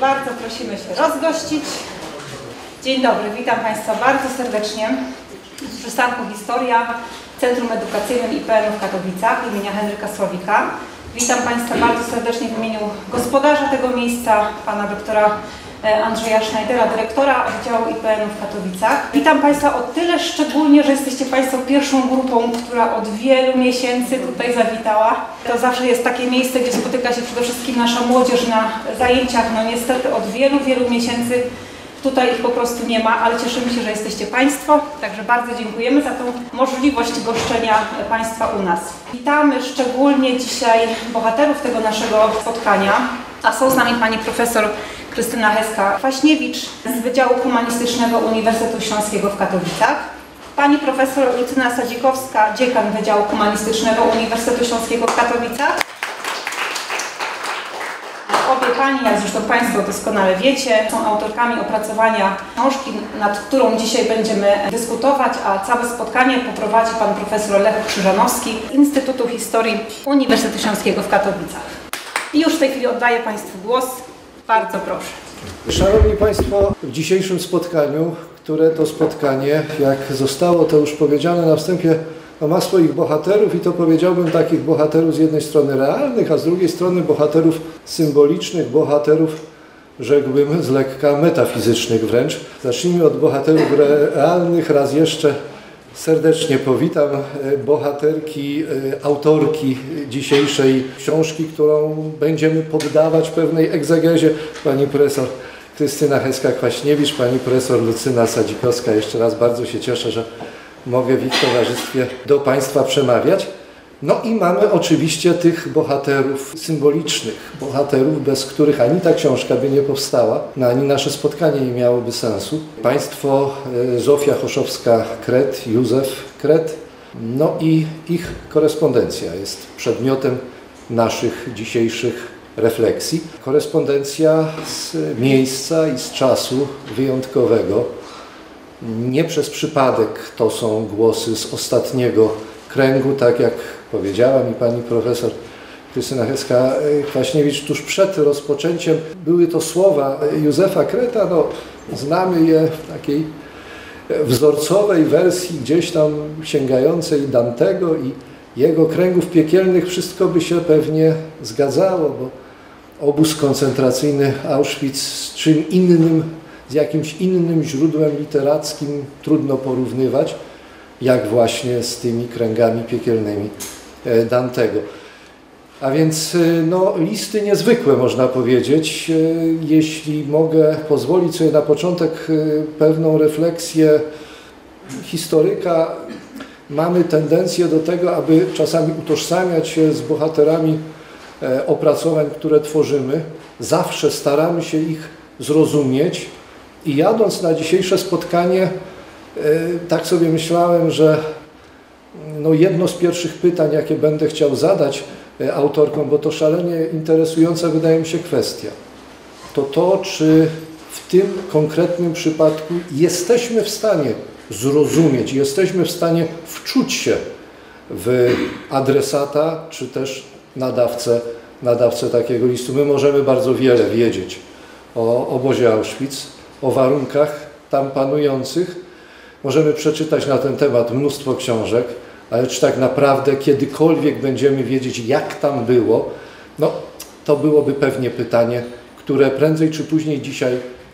Bardzo prosimy się rozgościć. Dzień dobry, witam Państwa bardzo serdecznie w przystanku Historia w Centrum Edukacyjnym IPN-u w Katowicach im. Henryka Sławika. Witam Państwa bardzo serdecznie w imieniu gospodarza tego miejsca, pana doktora Andrzeja Schneidera, dyrektora Wydziału IPN-u w Katowicach. Witam Państwa o tyle szczególnie, że jesteście Państwo pierwszą grupą, która od wielu miesięcy tutaj zawitała. To zawsze jest takie miejsce, gdzie spotyka się przede wszystkim nasza młodzież na zajęciach. No niestety od wielu, wielu miesięcy tutaj ich po prostu nie ma, ale cieszymy się, że jesteście Państwo. Także bardzo dziękujemy za tą możliwość goszczenia Państwa u nas. Witamy szczególnie dzisiaj bohaterów tego naszego spotkania, a są z nami Pani Profesor Krystyna Heska-Kwaśniewicz z Wydziału Humanistycznego Uniwersytetu Śląskiego w Katowicach, Pani Profesor Lucyna Sadzikowska, dziekan Wydziału Humanistycznego Uniwersytetu Śląskiego w Katowicach. Obie Pani, jak zresztą Państwo doskonale wiecie, są autorkami opracowania książki, nad którą dzisiaj będziemy dyskutować, a całe spotkanie poprowadzi Pan Profesor Lech Krzyżanowski z Instytutu Historii Uniwersytetu Śląskiego w Katowicach. I już w tej chwili oddaję Państwu głos. Bardzo proszę. Szanowni Państwo, w dzisiejszym spotkaniu, które to spotkanie, jak zostało to już powiedziane na wstępie, ma swoich bohaterów i to powiedziałbym takich bohaterów z jednej strony realnych, a z drugiej strony bohaterów symbolicznych, bohaterów, rzekłbym, z lekka metafizycznych wręcz. Zacznijmy od bohaterów realnych. Raz jeszcze serdecznie powitam bohaterki, autorki dzisiejszej książki, którą będziemy poddawać pewnej egzegezie. Pani profesor Krystyna Heska-Kwaśniewicz, pani profesor Lucyna Sadzikowska. Jeszcze raz bardzo się cieszę, że mogę w ich towarzystwie do Państwa przemawiać. No i mamy oczywiście tych bohaterów symbolicznych, bohaterów, bez których ani ta książka by nie powstała, ani nasze spotkanie nie miałoby sensu. Państwo Zofia Hoszowska-Kret, Józef Kret, no i ich korespondencja jest przedmiotem naszych dzisiejszych refleksji. Korespondencja z miejsca i z czasu wyjątkowego. Nie przez przypadek to są głosy z ostatniego kręgu, tak jak powiedziała mi pani profesor Krystyna Heska-Kwaśniewicz tuż przed rozpoczęciem. Były to słowa Józefa Kreta, no, znamy je w takiej wzorcowej wersji gdzieś tam sięgającej Dantego i jego kręgów piekielnych. Wszystko by się pewnie zgadzało, bo obóz koncentracyjny Auschwitz z czym innym, z jakimś innym źródłem literackim trudno porównywać, jak właśnie z tymi kręgami piekielnymi Dantego. A więc no, listy niezwykłe można powiedzieć. Jeśli mogę pozwolić sobie na początek pewną refleksję historyka, mamy tendencję do tego, aby czasami utożsamiać się z bohaterami opracowań, które tworzymy. Zawsze staramy się ich zrozumieć. I jadąc na dzisiejsze spotkanie, tak sobie myślałem, że no jedno z pierwszych pytań, jakie będę chciał zadać autorkom, bo to szalenie interesująca wydaje mi się kwestia, to to, czy w tym konkretnym przypadku jesteśmy w stanie zrozumieć, jesteśmy w stanie wczuć się w adresata, czy też nadawcę takiego listu. My możemy bardzo wiele wiedzieć o obozie Auschwitz, o warunkach tam panujących. Możemy przeczytać na ten temat mnóstwo książek, ale czy tak naprawdę kiedykolwiek będziemy wiedzieć, jak tam było? No, to byłoby pewnie pytanie, które prędzej czy później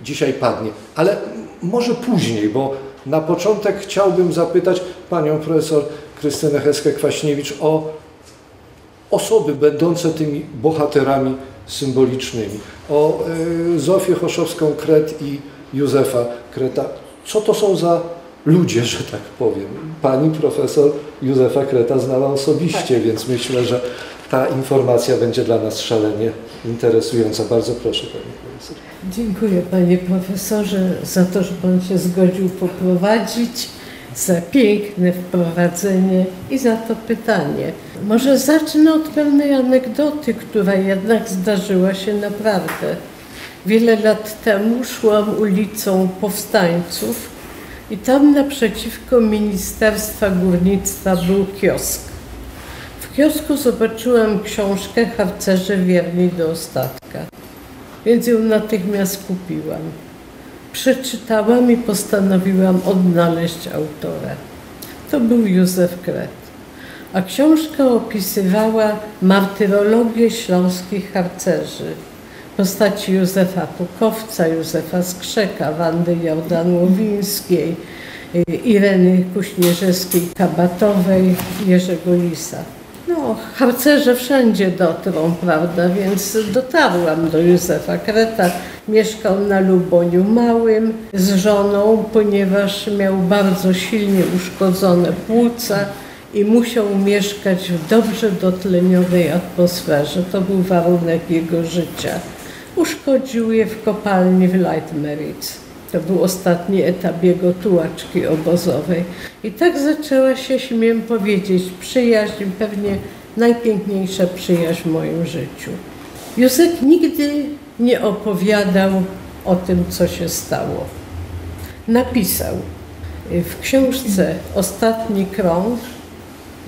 dzisiaj padnie. Ale może później, bo na początek chciałbym zapytać panią profesor Krystynę Heskę-Kwaśniewicz o osoby będące tymi bohaterami symbolicznymi, o Zofię Hoszowską-Kret i Józefa Kreta. Co to są za ludzie, że tak powiem? Pani profesor Józefa Kreta znała osobiście, tak, więc myślę, że ta informacja będzie dla nas szalenie interesująca. Bardzo proszę, pani profesor. Dziękuję, panie profesorze, za to, że pan się zgodził poprowadzić, za piękne wprowadzenie i za to pytanie. Może zacznę od pewnej anegdoty, która jednak zdarzyła się naprawdę. Wiele lat temu szłam ulicą Powstańców i tam naprzeciwko Ministerstwa Górnictwa był kiosk. W kiosku zobaczyłam książkę Harcerze wierni do ostatka. więc ją natychmiast kupiłam. Przeczytałam i postanowiłam odnaleźć autora. To był Józef Kret, a książka opisywała martyrologię śląskich harcerzy. Postaci Józefa Pukowca, Józefa Skrzeka, Wandy Jordan Łowińskiej, Ireny Kuśnierzewskiej-Kabatowej, Jerzego Lisa. No, harcerze wszędzie dotrą, prawda, więc dotarłam do Józefa Kreta. Mieszkał na Luboniu Małym z żoną, ponieważ miał bardzo silnie uszkodzone płuca i musiał mieszkać w dobrze dotleniowej atmosferze. To był warunek jego życia. Uszkodził je w kopalni w Leitmeritz. To był ostatni etap jego tułaczki obozowej. I tak zaczęła się, śmiem powiedzieć, przyjaźń, pewnie najpiękniejsza przyjaźń w moim życiu. Józef nigdy nie opowiadał o tym, co się stało. Napisał w książce Ostatni krąg,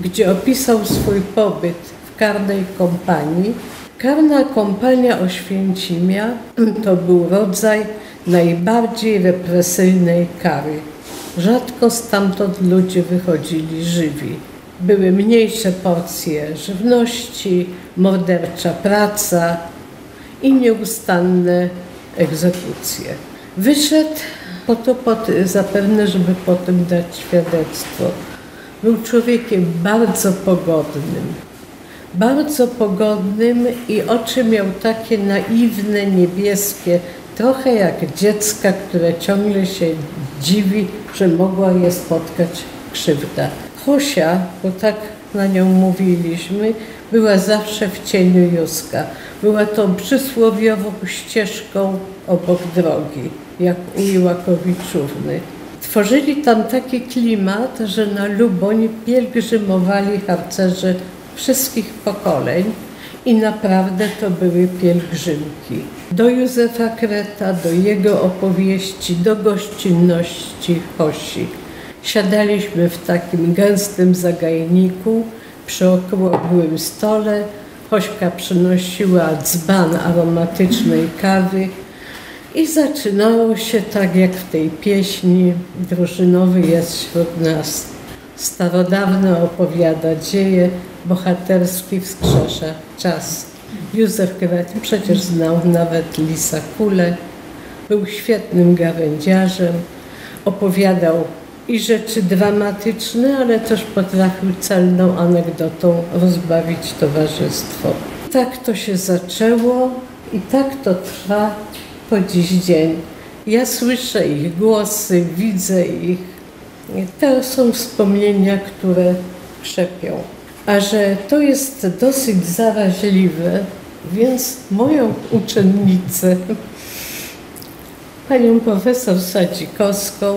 gdzie opisał swój pobyt w karnej kompanii. Karna kompania Oświęcimia to był rodzaj najbardziej represyjnej kary. Rzadko stamtąd ludzie wychodzili żywi. Były mniejsze porcje żywności, mordercza praca i nieustanne egzekucje. Wyszedł po to zapewne, żeby potem dać świadectwo. Był człowiekiem bardzo pogodnym i oczy miał takie naiwne, niebieskie, trochę jak dziecka, które ciągle się dziwi, że mogła je spotkać krzywda. Hosia, bo tak na nią mówiliśmy, była zawsze w cieniu Józka. Była tą przysłowiową ścieżką obok drogi, jak u Iłakowiczówny. Tworzyli tam taki klimat, że na Luboń pielgrzymowali harcerze wszystkich pokoleń i naprawdę to były pielgrzymki. Do Józefa Kreta, do jego opowieści, do gościnności Hosi. Siadaliśmy w takim gęstym zagajniku przy okrągłym stole. Hośka przynosiła dzban aromatycznej kawy i zaczynało się tak jak w tej pieśni: drużynowy jest wśród nas. Starodawne opowiada dzieje, bohaterski wskrzesza czas. Józef Kret przecież znał nawet Lisa Kulek. Był świetnym gawędziarzem. Opowiadał i rzeczy dramatyczne, ale też potrafił celną anegdotą rozbawić towarzystwo. Tak to się zaczęło i tak to trwa po dziś dzień. Ja słyszę ich głosy, widzę ich. To są wspomnienia, które krzepią. A że to jest dosyć zaraźliwe, więc moją uczennicę, panią profesor Sadzikowską,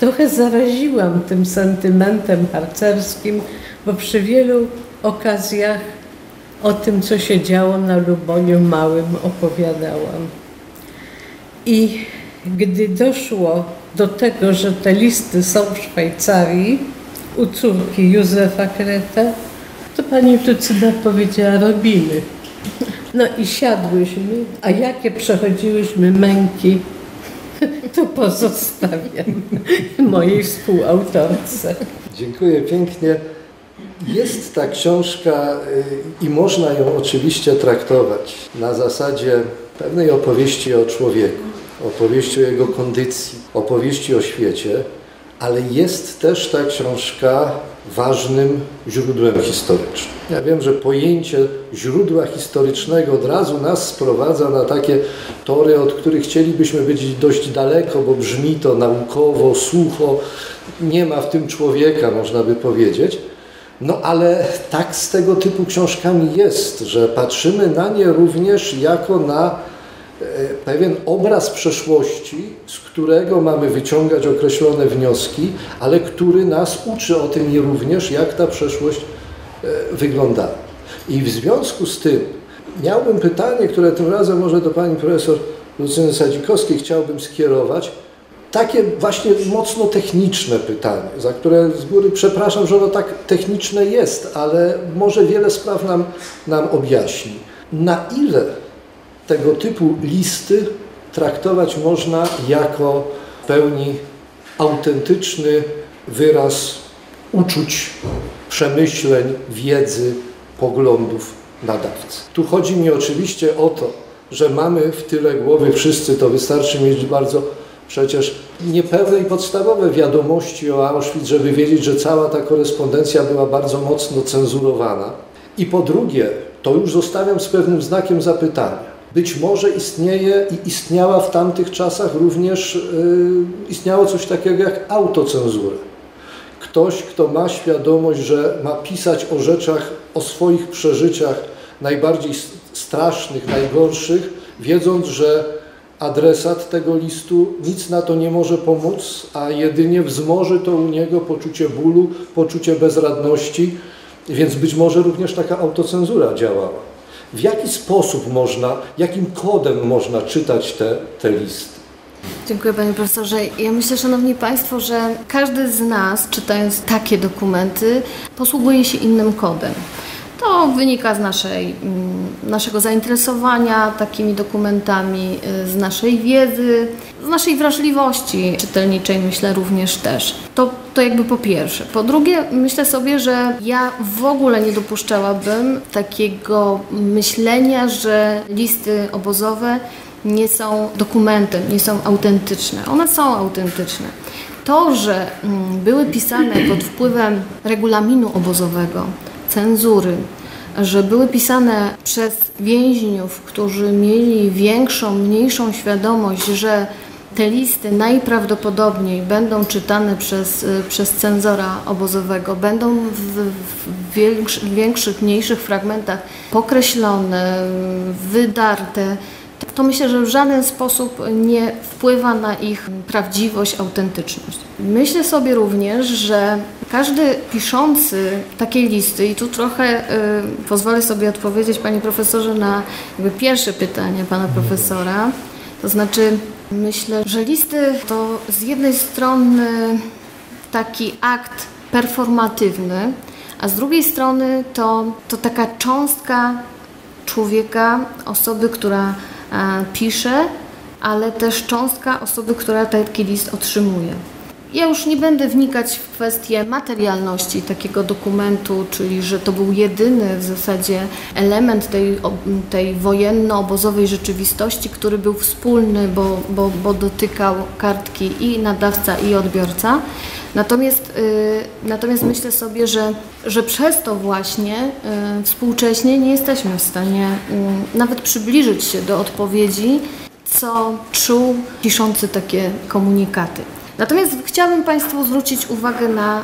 trochę zaraziłam tym sentymentem harcerskim, bo przy wielu okazjach o tym, co się działo na Luboniu Małym, opowiadałam. I gdy doszło do tego, że te listy są w Szwajcarii u córki Józefa Kreta, to pani Lucyna powiedziała: robimy. No i siadłyśmy, a jakie przechodziłyśmy męki, to pozostawiam mojej współautorce. Dziękuję pięknie. Jest ta książka i można ją oczywiście traktować na zasadzie pewnej opowieści o człowieku, opowieści o jego kondycji, opowieści o świecie, ale jest też ta książka ważnym źródłem historycznym. Ja wiem, że pojęcie źródła historycznego od razu nas sprowadza na takie tory, od których chcielibyśmy być dość daleko, bo brzmi to naukowo, sucho, nie ma w tym człowieka, można by powiedzieć. No ale tak z tego typu książkami jest, że patrzymy na nie również jako na pewien obraz przeszłości, z którego mamy wyciągać określone wnioski, ale który nas uczy o tym również, jak ta przeszłość wygląda. I w związku z tym miałbym pytanie, które tym razem może do pani profesor Lucyny Sadzikowskiej chciałbym skierować. Takie właśnie mocno techniczne pytanie, za które z góry przepraszam, że ono tak techniczne jest, ale może wiele spraw nam objaśni. Na ile tego typu listy traktować można jako w pełni autentyczny wyraz uczuć, przemyśleń, wiedzy, poglądów nadawcy. Tu chodzi mi oczywiście o to, że mamy w tyle głowy wszyscy, to wystarczy mieć bardzo przecież niepełne i podstawowe wiadomości o Auschwitz, żeby wiedzieć, że cała ta korespondencja była bardzo mocno cenzurowana. I po drugie, to już zostawiam z pewnym znakiem zapytania. Być może istnieje i istniała w tamtych czasach również istniało coś takiego jak autocenzura. Ktoś, kto ma świadomość, że ma pisać o rzeczach, o swoich przeżyciach najbardziej strasznych, najgorszych, wiedząc, że adresat tego listu nic na to nie może pomóc, a jedynie wzmoży to u niego poczucie bólu, poczucie bezradności, więc być może również taka autocenzura działała. W jaki sposób można, jakim kodem można czytać te listy? Dziękuję panie profesorze. Ja myślę, szanowni państwo, że każdy z nas, czytając takie dokumenty, posługuje się innym kodem. To wynika z naszego zainteresowania takimi dokumentami, z naszej wiedzy, z naszej wrażliwości czytelniczej, myślę również też. To jakby po pierwsze. Po drugie, myślę sobie, że ja w ogóle nie dopuszczałabym takiego myślenia, że listy obozowe nie są dokumentem, nie są autentyczne. One są autentyczne. To, że były pisane pod wpływem regulaminu obozowego, cenzury, że były pisane przez więźniów, którzy mieli większą, mniejszą świadomość, że te listy najprawdopodobniej będą czytane przez cenzora obozowego, będą w większych, mniejszych fragmentach pokreślone, wydarte. To myślę, że w żaden sposób nie wpływa na ich prawdziwość, autentyczność. Myślę sobie również, że każdy piszący takie listy, i tu trochę pozwolę sobie odpowiedzieć panie profesorze na jakby pierwsze pytanie pana profesora, to znaczy myślę, że listy to z jednej strony taki akt performatywny, a z drugiej strony to taka cząstka człowieka, osoby, która pisze, ale też cząstka osoby, która taki list otrzymuje. Ja już nie będę wnikać w kwestię materialności takiego dokumentu, czyli że to był jedyny w zasadzie element tej wojenno-obozowej rzeczywistości, który był wspólny, bo dotykał kartki i nadawca, i odbiorca. Natomiast myślę sobie, że przez to właśnie współcześnie nie jesteśmy w stanie nawet przybliżyć się do odpowiedzi, co czuł piszący takie komunikaty. Natomiast chciałabym państwu zwrócić uwagę na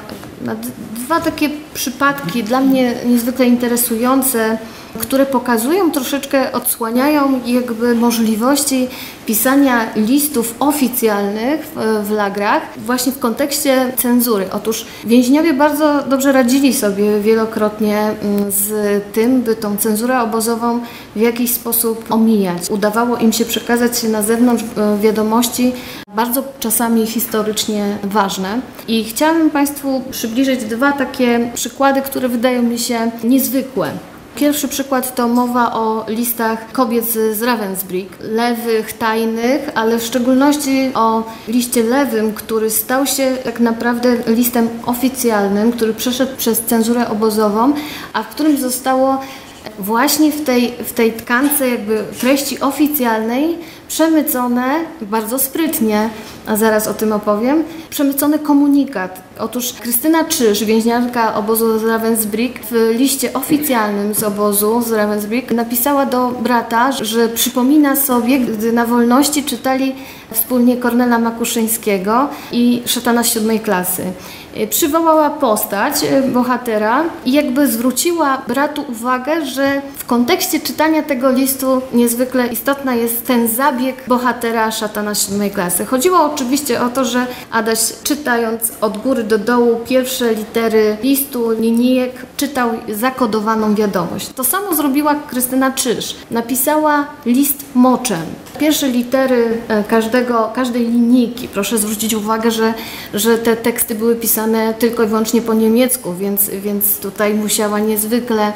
dwa takie przypadki dla mnie niezwykle interesujące, które pokazują troszeczkę, odsłaniają jakby możliwości pisania listów oficjalnych w lagrach właśnie w kontekście cenzury. Otóż więźniowie bardzo dobrze radzili sobie wielokrotnie z tym, by tą cenzurę obozową w jakiś sposób omijać. Udawało im się przekazać na zewnątrz wiadomości bardzo czasami historycznie ważne. I chciałabym państwu przybliżyć dwa takie przykłady, które wydają mi się niezwykłe. Pierwszy przykład to mowa o listach kobiet z Ravensbrück, lewych, tajnych, ale w szczególności o liście lewym, który stał się tak naprawdę listem oficjalnym, który przeszedł przez cenzurę obozową, a w którym zostało właśnie w tej tkance jakby treści oficjalnej przemycone, bardzo sprytnie, a zaraz o tym opowiem, przemycony komunikat. Otóż Krystyna Czysz, więźniarka obozu z Ravensbrück, w liście oficjalnym z obozu z Ravensbrück napisała do brata, że przypomina sobie, gdy na wolności czytali wspólnie Kornela Makuszyńskiego i Szatana siódmej klasy. Przywołała postać bohatera i jakby zwróciła bratu uwagę, że w kontekście czytania tego listu niezwykle istotna jest ten zabieg bohatera Szatana siódmej klasy. Chodziło oczywiście o to, że Adaś, czytając od góry do dołu pierwsze litery listu, linijek, czytał zakodowaną wiadomość. To samo zrobiła Krystyna Czysz. Napisała list moczem. Pierwsze litery każdej linijki. Proszę zwrócić uwagę, że te teksty były pisane tylko i wyłącznie po niemiecku, więc tutaj musiała niezwykle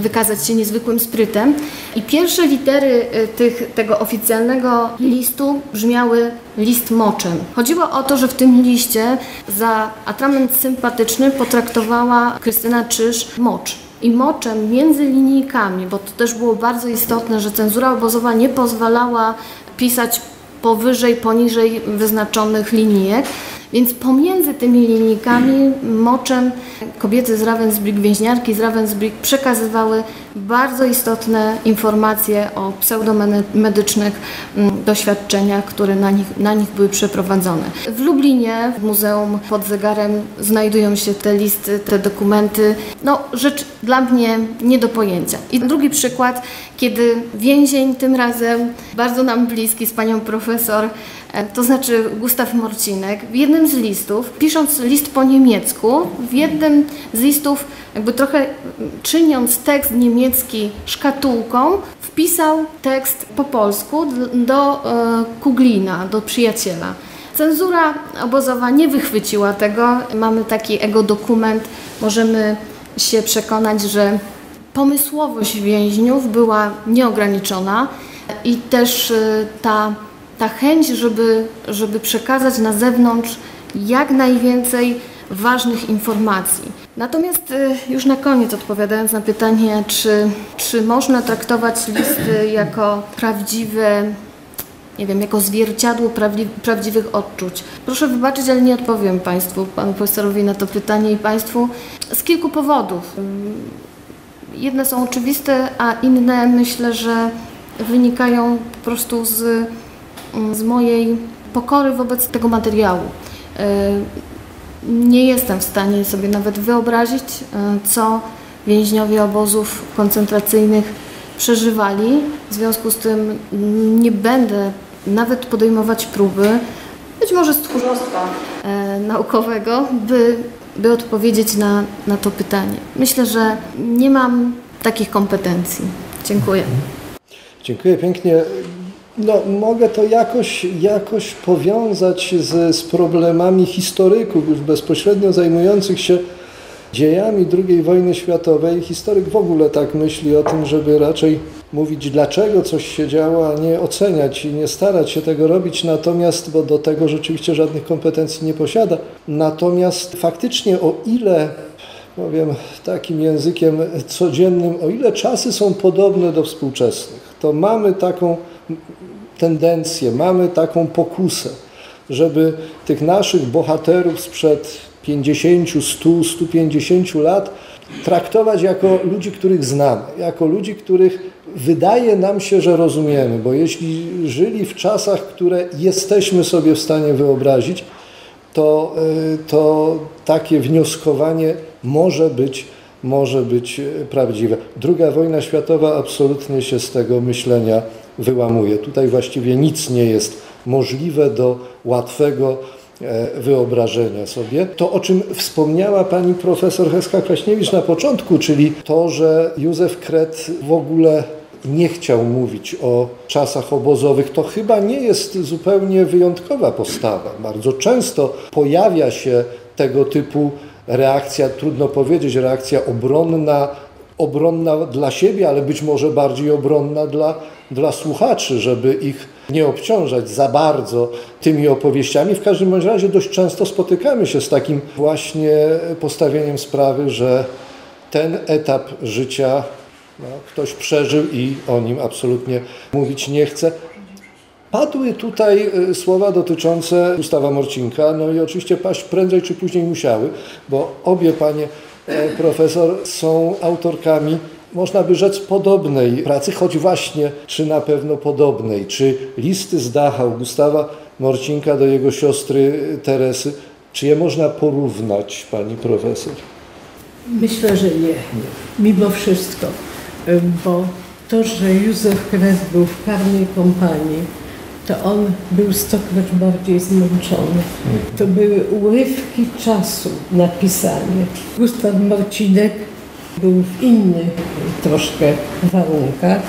wykazać się niezwykłym sprytem. I pierwsze litery tego oficjalnego listu brzmiały list moczem. Chodziło o to, że w tym liście za atrament sympatyczny potraktowała Krystyna Czysz mocz. I moczem między linijkami, bo to też było bardzo istotne, że cenzura obozowa nie pozwalała pisać poniżej wyznaczonych linijek, więc pomiędzy tymi linijkami moczem kobiety z Ravensbrück, więźniarki z Ravensbrück przekazywały bardzo istotne informacje o pseudomedycznych doświadczeniach, które na nich były przeprowadzone. W Lublinie, w Muzeum pod Zegarem, znajdują się te listy, te dokumenty. No, rzecz dla mnie nie do pojęcia. I drugi przykład, kiedy więzień, tym razem bardzo nam bliski z panią profesor, to znaczy Gustaw Morcinek, w jednym z listów, pisząc list po niemiecku, w jednym z listów, jakby trochę czyniąc tekst niemiecki szkatułką, wpisał tekst po polsku do Kuglina, do przyjaciela. Cenzura obozowa nie wychwyciła tego. Mamy taki ego-dokument. Możemy się przekonać, że pomysłowość więźniów była nieograniczona i też ta chęć, żeby przekazać na zewnątrz jak najwięcej ważnych informacji. Natomiast już na koniec, odpowiadając na pytanie, czy można traktować listy jako prawdziwe, nie wiem, jako zwierciadło prawdziwych odczuć. Proszę wybaczyć, ale nie odpowiem Państwu, panu profesorowi na to pytanie i Państwu z kilku powodów. Jedne są oczywiste, a inne myślę, że wynikają po prostu z mojej pokory wobec tego materiału. Nie jestem w stanie sobie nawet wyobrazić, co więźniowie obozów koncentracyjnych przeżywali. W związku z tym nie będę nawet podejmować próby, być może z tchórzostwa naukowego, by odpowiedzieć na to pytanie. Myślę, że nie mam takich kompetencji. Dziękuję. Dziękuję pięknie. No, mogę to jakoś powiązać z problemami historyków, już bezpośrednio zajmujących się dziejami II wojny światowej. Historyk w ogóle tak myśli o tym, żeby raczej mówić, dlaczego coś się działo, a nie oceniać i nie starać się tego robić, natomiast, bo do tego rzeczywiście żadnych kompetencji nie posiada. Natomiast faktycznie, o ile, powiem takim językiem codziennym, o ile czasy są podobne do współczesnych, to mamy taką tendencję, mamy taką pokusę, żeby tych naszych bohaterów sprzed 50, 100, 150 lat traktować jako ludzi, których znamy, jako ludzi, których wydaje nam się, że rozumiemy, bo jeśli żyli w czasach, które jesteśmy sobie w stanie wyobrazić, to takie wnioskowanie może być prawdziwe. II wojna światowa absolutnie się z tego myślenia wyłamuje. Tutaj właściwie nic nie jest możliwe do łatwego wyobrażenia sobie. To, o czym wspomniała pani profesor Heska-Kwaśniewicz na początku, czyli to, że Józef Kret w ogóle nie chciał mówić o czasach obozowych, to chyba nie jest zupełnie wyjątkowa postawa. Bardzo często pojawia się tego typu reakcja, trudno powiedzieć, reakcja obronna dla siebie, ale być może bardziej obronna dla słuchaczy, żeby ich nie obciążać za bardzo tymi opowieściami. W każdym bądź razie dość często spotykamy się z takim właśnie postawieniem sprawy, że ten etap życia ktoś przeżył i o nim absolutnie mówić nie chce. Padły tutaj słowa dotyczące Gustawa Morcinka, no i oczywiście paść prędzej czy później musiały, bo obie panie profesor są autorkami, można by rzec, podobnej pracy, choć właśnie czy na pewno podobnej, czy listy z Dachau Gustawa Morcinka do jego siostry Teresy, czy je można porównać, pani profesor? Myślę, że nie, mimo wszystko, bo to, że Józef Kret był w karnej kompanii, to on był stokroć bardziej zmęczony. To były urywki czasu napisane. Gustaw Morcinek był w innych troszkę warunkach.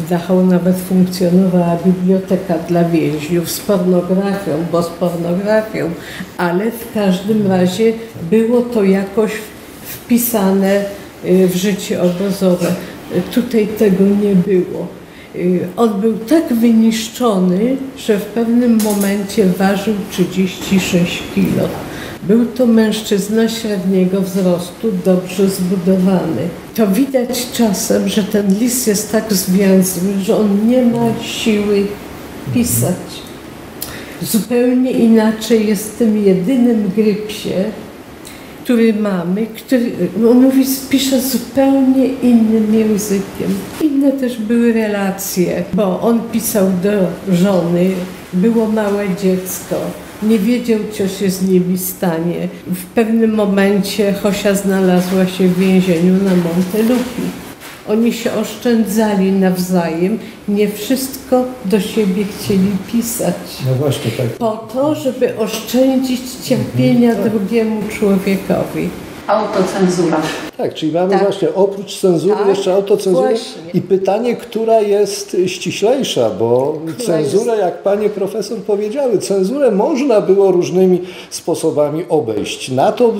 W Dachau nawet funkcjonowała biblioteka dla więźniów z pornografią, bo z pornografią, ale w każdym razie było to jakoś wpisane w życie obozowe. Tutaj tego nie było. On był tak wyniszczony, że w pewnym momencie ważył 36 kg. Był to mężczyzna średniego wzrostu, dobrze zbudowany. To widać czasem, że ten lis jest tak zwięzły, że on nie ma siły pisać. Zupełnie inaczej jest w tym jedynym grypsie, który mamy, który pisze zupełnie innym językiem. Inne też były relacje, bo on pisał do żony, było małe dziecko. Nie wiedział, co się z nimi stanie. W pewnym momencie Hosia znalazła się w więzieniu na Montelupich. Oni się oszczędzali nawzajem, nie wszystko do siebie chcieli pisać. No właśnie tak. Po to, żeby oszczędzić cierpienia drugiemu człowiekowi. Autocenzura. Tak, czyli mamy właśnie oprócz cenzury jeszcze autocenzurę. I pytanie, która jest ściślejsza, bo cenzurę, jak panie profesor powiedziały, cenzurę można było różnymi sposobami obejść. Na to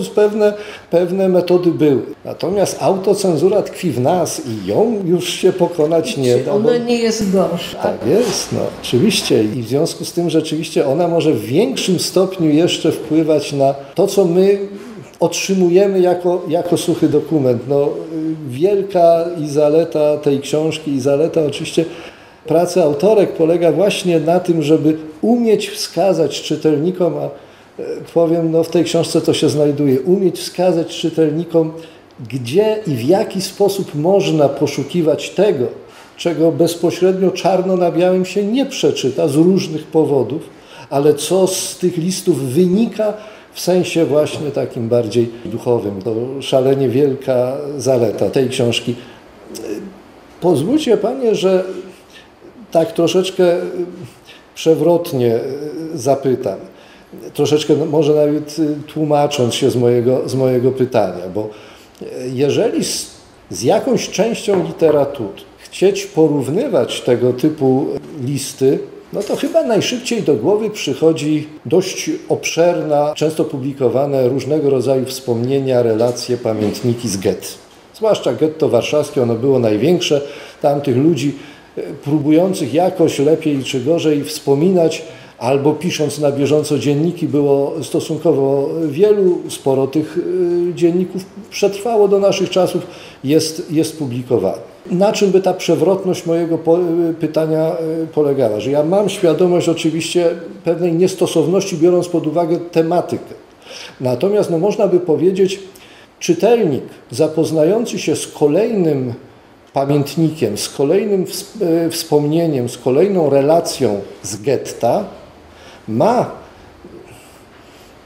pewne metody były. Natomiast autocenzura tkwi w nas i ją już się pokonać nie da. Ona nie jest gorsza. Tak jest, no oczywiście. I w związku z tym rzeczywiście ona może w większym stopniu jeszcze wpływać na to, co my otrzymujemy jako suchy dokument. No, wielka i zaleta tej książki i zaleta oczywiście pracy autorek polega właśnie na tym, żeby umieć wskazać czytelnikom, a powiem, no w tej książce to się znajduje, umieć wskazać czytelnikom, gdzie i w jaki sposób można poszukiwać tego, czego bezpośrednio czarno na białym się nie przeczyta z różnych powodów, ale co z tych listów wynika, w sensie właśnie takim bardziej duchowym. To szalenie wielka zaleta tej książki. Pozwólcie panie, że tak troszeczkę przewrotnie zapytam. Troszeczkę może nawet tłumacząc się z mojego pytania, bo jeżeli z jakąś częścią literatury chcieć porównywać tego typu listy, no to chyba najszybciej do głowy przychodzi dość obszerna, często publikowane różnego rodzaju wspomnienia, relacje, pamiętniki z gett. Zwłaszcza getto warszawskie, ono było największe. Tam tych ludzi próbujących jakoś lepiej czy gorzej wspominać albo pisząc na bieżąco dzienniki było stosunkowo wielu. Sporo tych dzienników przetrwało do naszych czasów, jest publikowane. Na czym by ta przewrotność mojego pytania polegała? Że ja mam świadomość oczywiście pewnej niestosowności, biorąc pod uwagę tematykę. Natomiast no, można by powiedzieć, czytelnik zapoznający się z kolejnym pamiętnikiem, z kolejnym wspomnieniem, z kolejną relacją z getta ma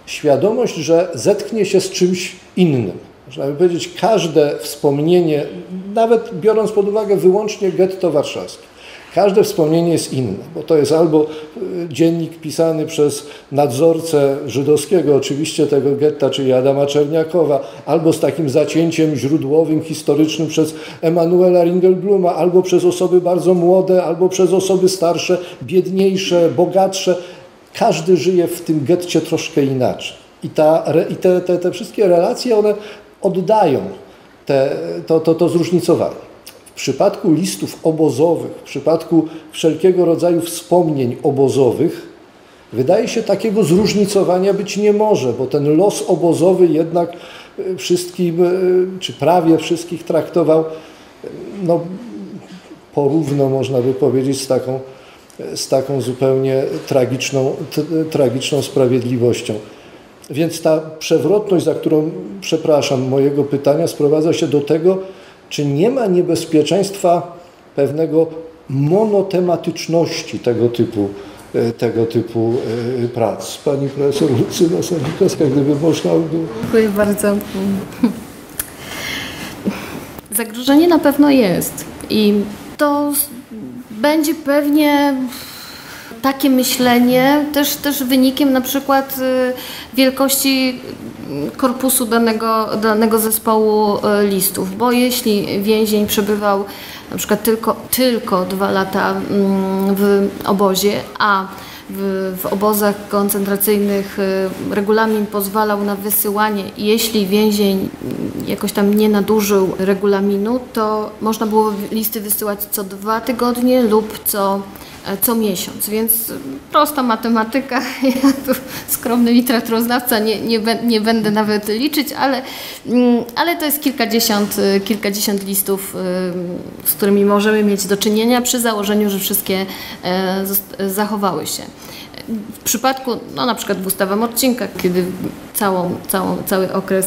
świadomość, że zetknie się z czymś innym. Można by powiedzieć, każde wspomnienie, nawet biorąc pod uwagę wyłącznie getto warszawskie, każde wspomnienie jest inne, bo to jest albo dziennik pisany przez nadzorcę żydowskiego, oczywiście tego getta, czyli Adama Czerniakowa, albo z takim zacięciem źródłowym, historycznym przez Emanuela Ringelbluma, albo przez osoby bardzo młode, albo przez osoby starsze, biedniejsze, bogatsze. Każdy żyje w tym getcie troszkę inaczej. I te wszystkie relacje, one oddają to zróżnicowanie. W przypadku listów obozowych, w przypadku wszelkiego rodzaju wspomnień obozowych, wydaje się, takiego zróżnicowania być nie może, bo ten los obozowy jednak wszystkim, czy prawie wszystkich traktował, no, porówno można by powiedzieć, z taką zupełnie tragiczną sprawiedliwością. Więc ta przewrotność, za którą, przepraszam, mojego pytania sprowadza się do tego, czy nie ma niebezpieczeństwa pewnego monotematyczności tego typu prac. Pani profesor Lucyna Sadzikowska, gdyby można było. Dziękuję bardzo. Zagrożenie na pewno jest i to będzie pewnie takie myślenie też wynikiem na przykład wielkości korpusu danego zespołu listów, bo jeśli więzień przebywał na przykład tylko 2 lata w obozie, a w obozach koncentracyjnych regulamin pozwalał na wysyłanie, jeśli więzień jakoś tam nie nadużył regulaminu, to można było listy wysyłać co 2 tygodnie lub co miesiąc, więc prosta matematyka, ja tu skromny literaturoznawca, nie będę nawet liczyć, ale to jest kilkadziesiąt listów, z którymi możemy mieć do czynienia przy założeniu, że wszystkie zachowały się. W przypadku na przykład Gustawa Morcinka, kiedy cały okres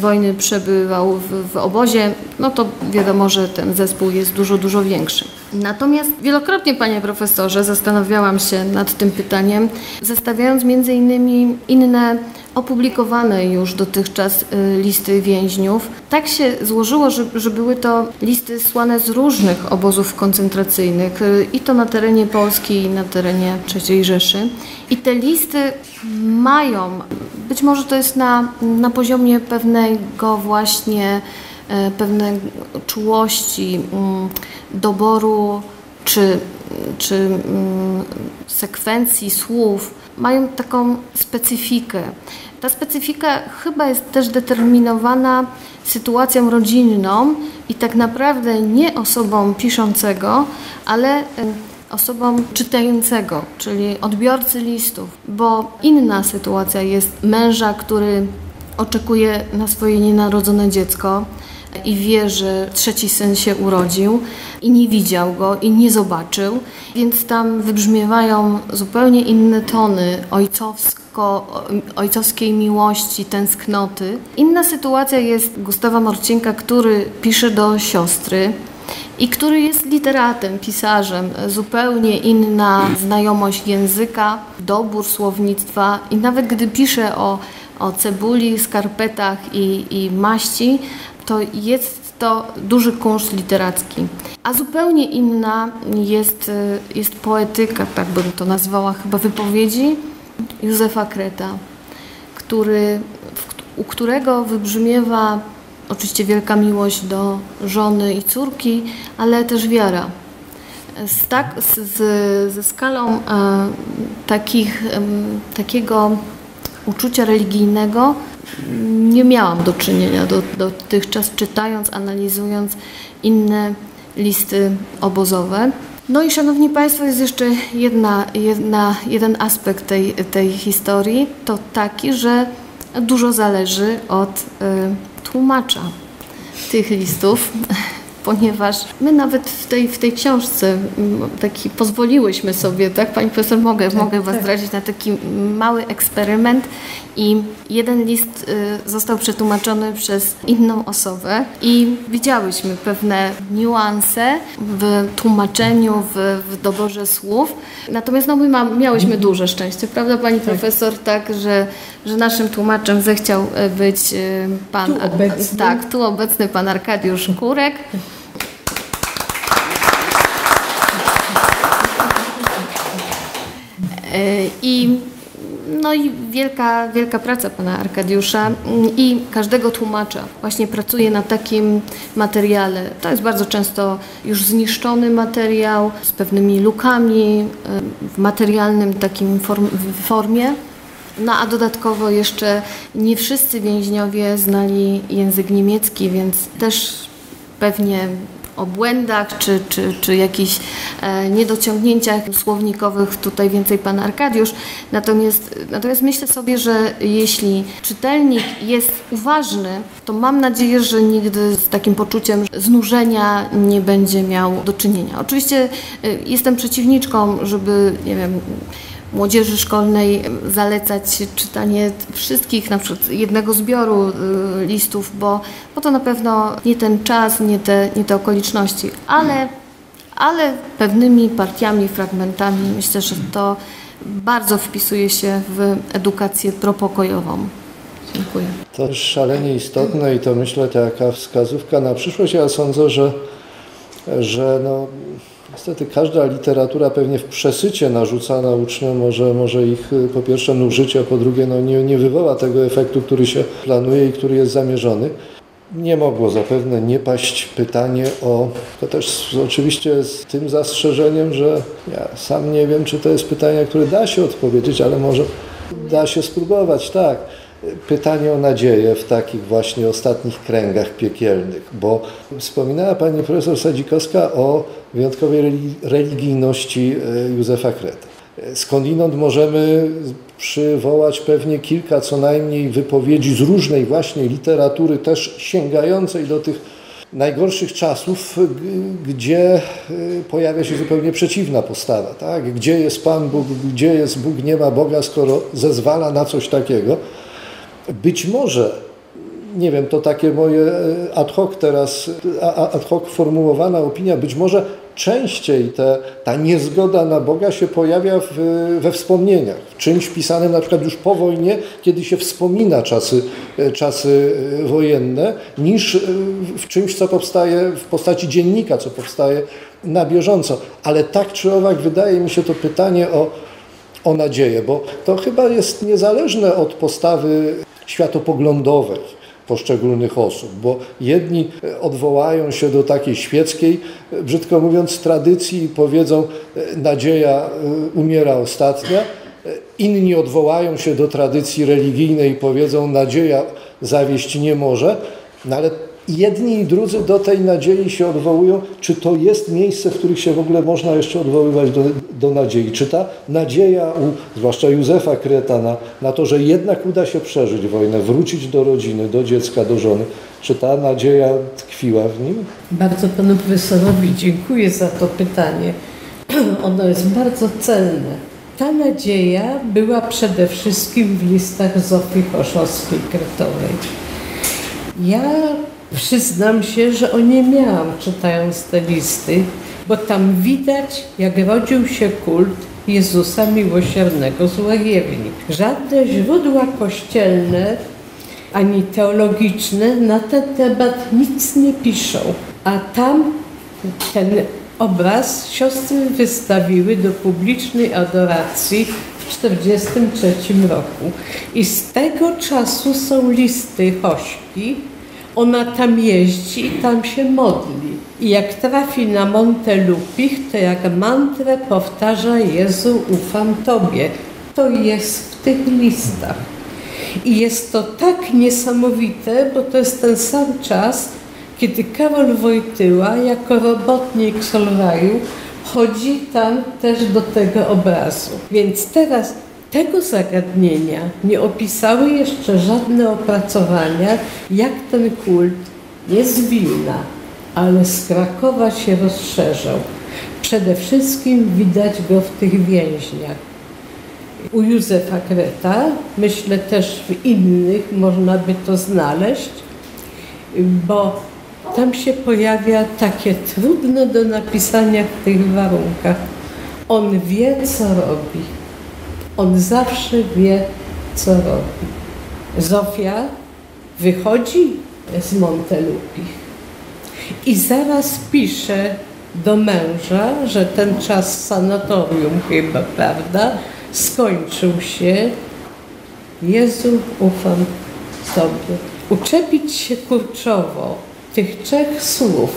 wojny przebywał w obozie, to wiadomo, że ten zespół jest dużo większy. Natomiast wielokrotnie, panie profesorze, zastanawiałam się nad tym pytaniem, zestawiając między innymi inne opublikowane już dotychczas listy więźniów. Tak się złożyło, że były to listy słane z różnych obozów koncentracyjnych i to na terenie Polski, i na terenie III Rzeszy. I te listy mają, być może to jest na poziomie pewnego właśnie, pewnej czułości, doboru czy sekwencji słów, mają taką specyfikę. Ta specyfika chyba jest też determinowana sytuacją rodzinną i tak naprawdę nie osobą piszącego, ale osobą czytającego, czyli odbiorcy listów, bo inna sytuacja jest męża, który oczekuje na swoje nienarodzone dziecko i wie, że 3. syn się urodził i nie widział go i nie zobaczył, więc tam wybrzmiewają zupełnie inne tony ojcowskiej miłości, tęsknoty. Inna sytuacja jest Gustawa Morcinka, który pisze do siostry i który jest literatem, pisarzem, zupełnie inna znajomość języka, dobór słownictwa i nawet gdy pisze o cebuli, skarpetach i maści, to jest to duży kunszt literacki. A zupełnie inna jest poetyka, tak bym to nazwała, chyba wypowiedzi Józefa Kreta, u którego wybrzmiewa oczywiście wielka miłość do żony i córki, ale też wiara. Ze skalą takiego uczucia religijnego nie miałam do czynienia dotychczas, czytając, analizując inne listy obozowe. No i szanowni państwo, jest jeszcze jeden aspekt tej historii, to taki, że dużo zależy od tłumacza tych listów, ponieważ my nawet w tej książce pozwoliłyśmy sobie, tak pani profesor, mogę was zdradzić na taki mały eksperyment i jeden list został przetłumaczony przez inną osobę i widziałyśmy pewne niuanse w tłumaczeniu, w doborze słów. Natomiast miałyśmy duże szczęście, prawda pani profesor, tak, że naszym tłumaczem zechciał być tu obecny pan Arkadiusz Kurek. I wielka praca pana Arkadiusza i każdego tłumacza właśnie pracuje na takim materiale. To jest bardzo często już zniszczony materiał z pewnymi lukami w materialnym takim formie. A dodatkowo jeszcze nie wszyscy więźniowie znali język niemiecki, więc też pewnie o błędach czy jakichś niedociągnięciach słownikowych tutaj więcej pan Arkadiusz. Natomiast myślę sobie, że jeśli czytelnik jest uważny, to mam nadzieję, że nigdy z takim poczuciem znużenia nie będzie miał do czynienia. Oczywiście jestem przeciwniczką, żeby, nie wiem, młodzieży szkolnej zalecać czytanie wszystkich, na przykład jednego zbioru listów, bo to na pewno nie ten czas, nie te okoliczności, ale pewnymi partiami, fragmentami myślę, że to bardzo wpisuje się w edukację propokojową. Dziękuję. To szalenie istotne i to myślę taka wskazówka na przyszłość. Ja sądzę, że Niestety każda literatura pewnie w przesycie narzucana uczniom może ich po pierwsze nużyć, a po drugie nie wywoła tego efektu, który się planuje i który jest zamierzony. Nie mogło zapewne nie paść pytanie o, to też oczywiście z tym zastrzeżeniem, że ja sam nie wiem, czy to jest pytanie, które da się odpowiedzieć, ale może da się spróbować, tak. Pytanie o nadzieję w takich właśnie ostatnich kręgach piekielnych, bo wspominała pani profesor Sadzikowska o wyjątkowej religijności Józefa Kreta. Skądinąd możemy przywołać pewnie kilka co najmniej wypowiedzi z różnej właśnie literatury, też sięgającej do tych najgorszych czasów, gdzie pojawia się zupełnie przeciwna postawa, tak? Gdzie jest Pan Bóg, gdzie jest Bóg, nie ma Boga, skoro zezwala na coś takiego. Być może, nie wiem, to takie moje ad hoc teraz, ad hoc formułowana opinia, być może częściej ta niezgoda na Boga się pojawia we wspomnieniach, w czymś pisanym na przykład już po wojnie, kiedy się wspomina czasy wojenne, niż w czymś, co powstaje w postaci dziennika, co powstaje na bieżąco. Ale tak czy owak wydaje mi się to pytanie o nadzieję, bo to chyba jest niezależne od postawy światopoglądowej poszczególnych osób, bo jedni odwołają się do takiej świeckiej, brzydko mówiąc, tradycji i powiedzą, nadzieja umiera ostatnia, inni odwołają się do tradycji religijnej i powiedzą, nadzieja zawieść nie może, no ale jedni i drudzy do tej nadziei się odwołują. Czy to jest miejsce, w którym się w ogóle można jeszcze odwoływać do nadziei? Czy ta nadzieja, zwłaszcza Józefa Kreta, na to, że jednak uda się przeżyć wojnę, wrócić do rodziny, do dziecka, do żony, czy ta nadzieja tkwiła w nim? Bardzo panu profesorowi dziękuję za to pytanie. Ono jest bardzo cenne. Ta nadzieja była przede wszystkim w listach Zofii Hoszowskiej-Kretowej. Przyznam się, że o nie miałam, czytając te listy, bo tam widać, jak rodził się kult Jezusa Miłosiernego z Łagiewni. Żadne źródła kościelne ani teologiczne na ten temat nic nie piszą, a tam ten obraz siostry wystawiły do publicznej adoracji w 1943 roku. I z tego czasu są listy Hośki. Ona tam jeździ i tam się modli. I jak trafi na Montelupich, to jak mantrę powtarza Jezu, ufam Tobie. To jest w tych listach. I jest to tak niesamowite, bo to jest ten sam czas, kiedy Karol Wojtyła jako robotnik Solwaju chodzi tam też do tego obrazu. Więc teraz tego zagadnienia nie opisały jeszcze żadne opracowania, jak ten kult nie z Wilna, ale z Krakowa się rozszerzał. Przede wszystkim widać go w tych więźniach. U Józefa Kreta, myślę też w innych można by to znaleźć, bo tam się pojawia takie trudne do napisania w tych warunkach. On wie, co robi. On zawsze wie, co robi. Zofia wychodzi z Montelupich i zaraz pisze do męża, że ten czas sanatorium chyba, prawda, skończył się. Jezu, ufam Tobie. Uczepić się kurczowo tych trzech słów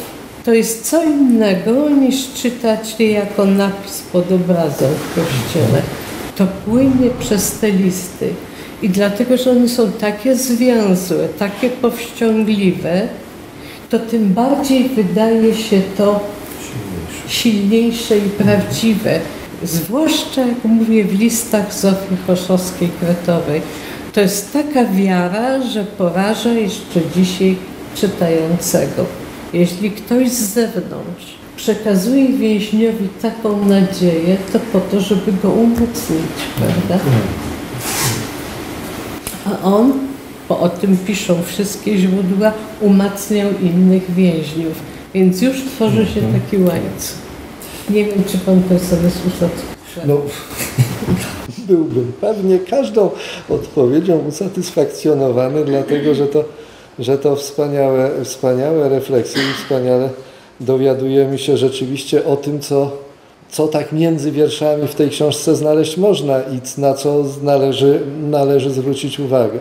to jest co innego niż czytać je jako napis pod obrazem w kościele. To płynie przez te listy i dlatego, że one są takie zwięzłe, takie powściągliwe, to tym bardziej wydaje się to silniejsze i prawdziwe. Zwłaszcza, jak mówię, w listach Zofii Hoszowskiej-Kretowej. To jest taka wiara, że poraża jeszcze dzisiaj czytającego. Jeśli ktoś z zewnątrz przekazuje więźniowi taką nadzieję, to po to, żeby go umocnić, prawda? A on, bo o tym piszą wszystkie źródła, umacniał innych więźniów, więc już tworzy się taki łańcuch. Nie wiem, czy pan to sobie słyszał. No, byłbym pewnie każdą odpowiedzią usatysfakcjonowany, dlatego że to wspaniałe refleksje i wspaniale dowiadujemy się rzeczywiście o tym, co tak między wierszami w tej książce znaleźć można i na co należy zwrócić uwagę.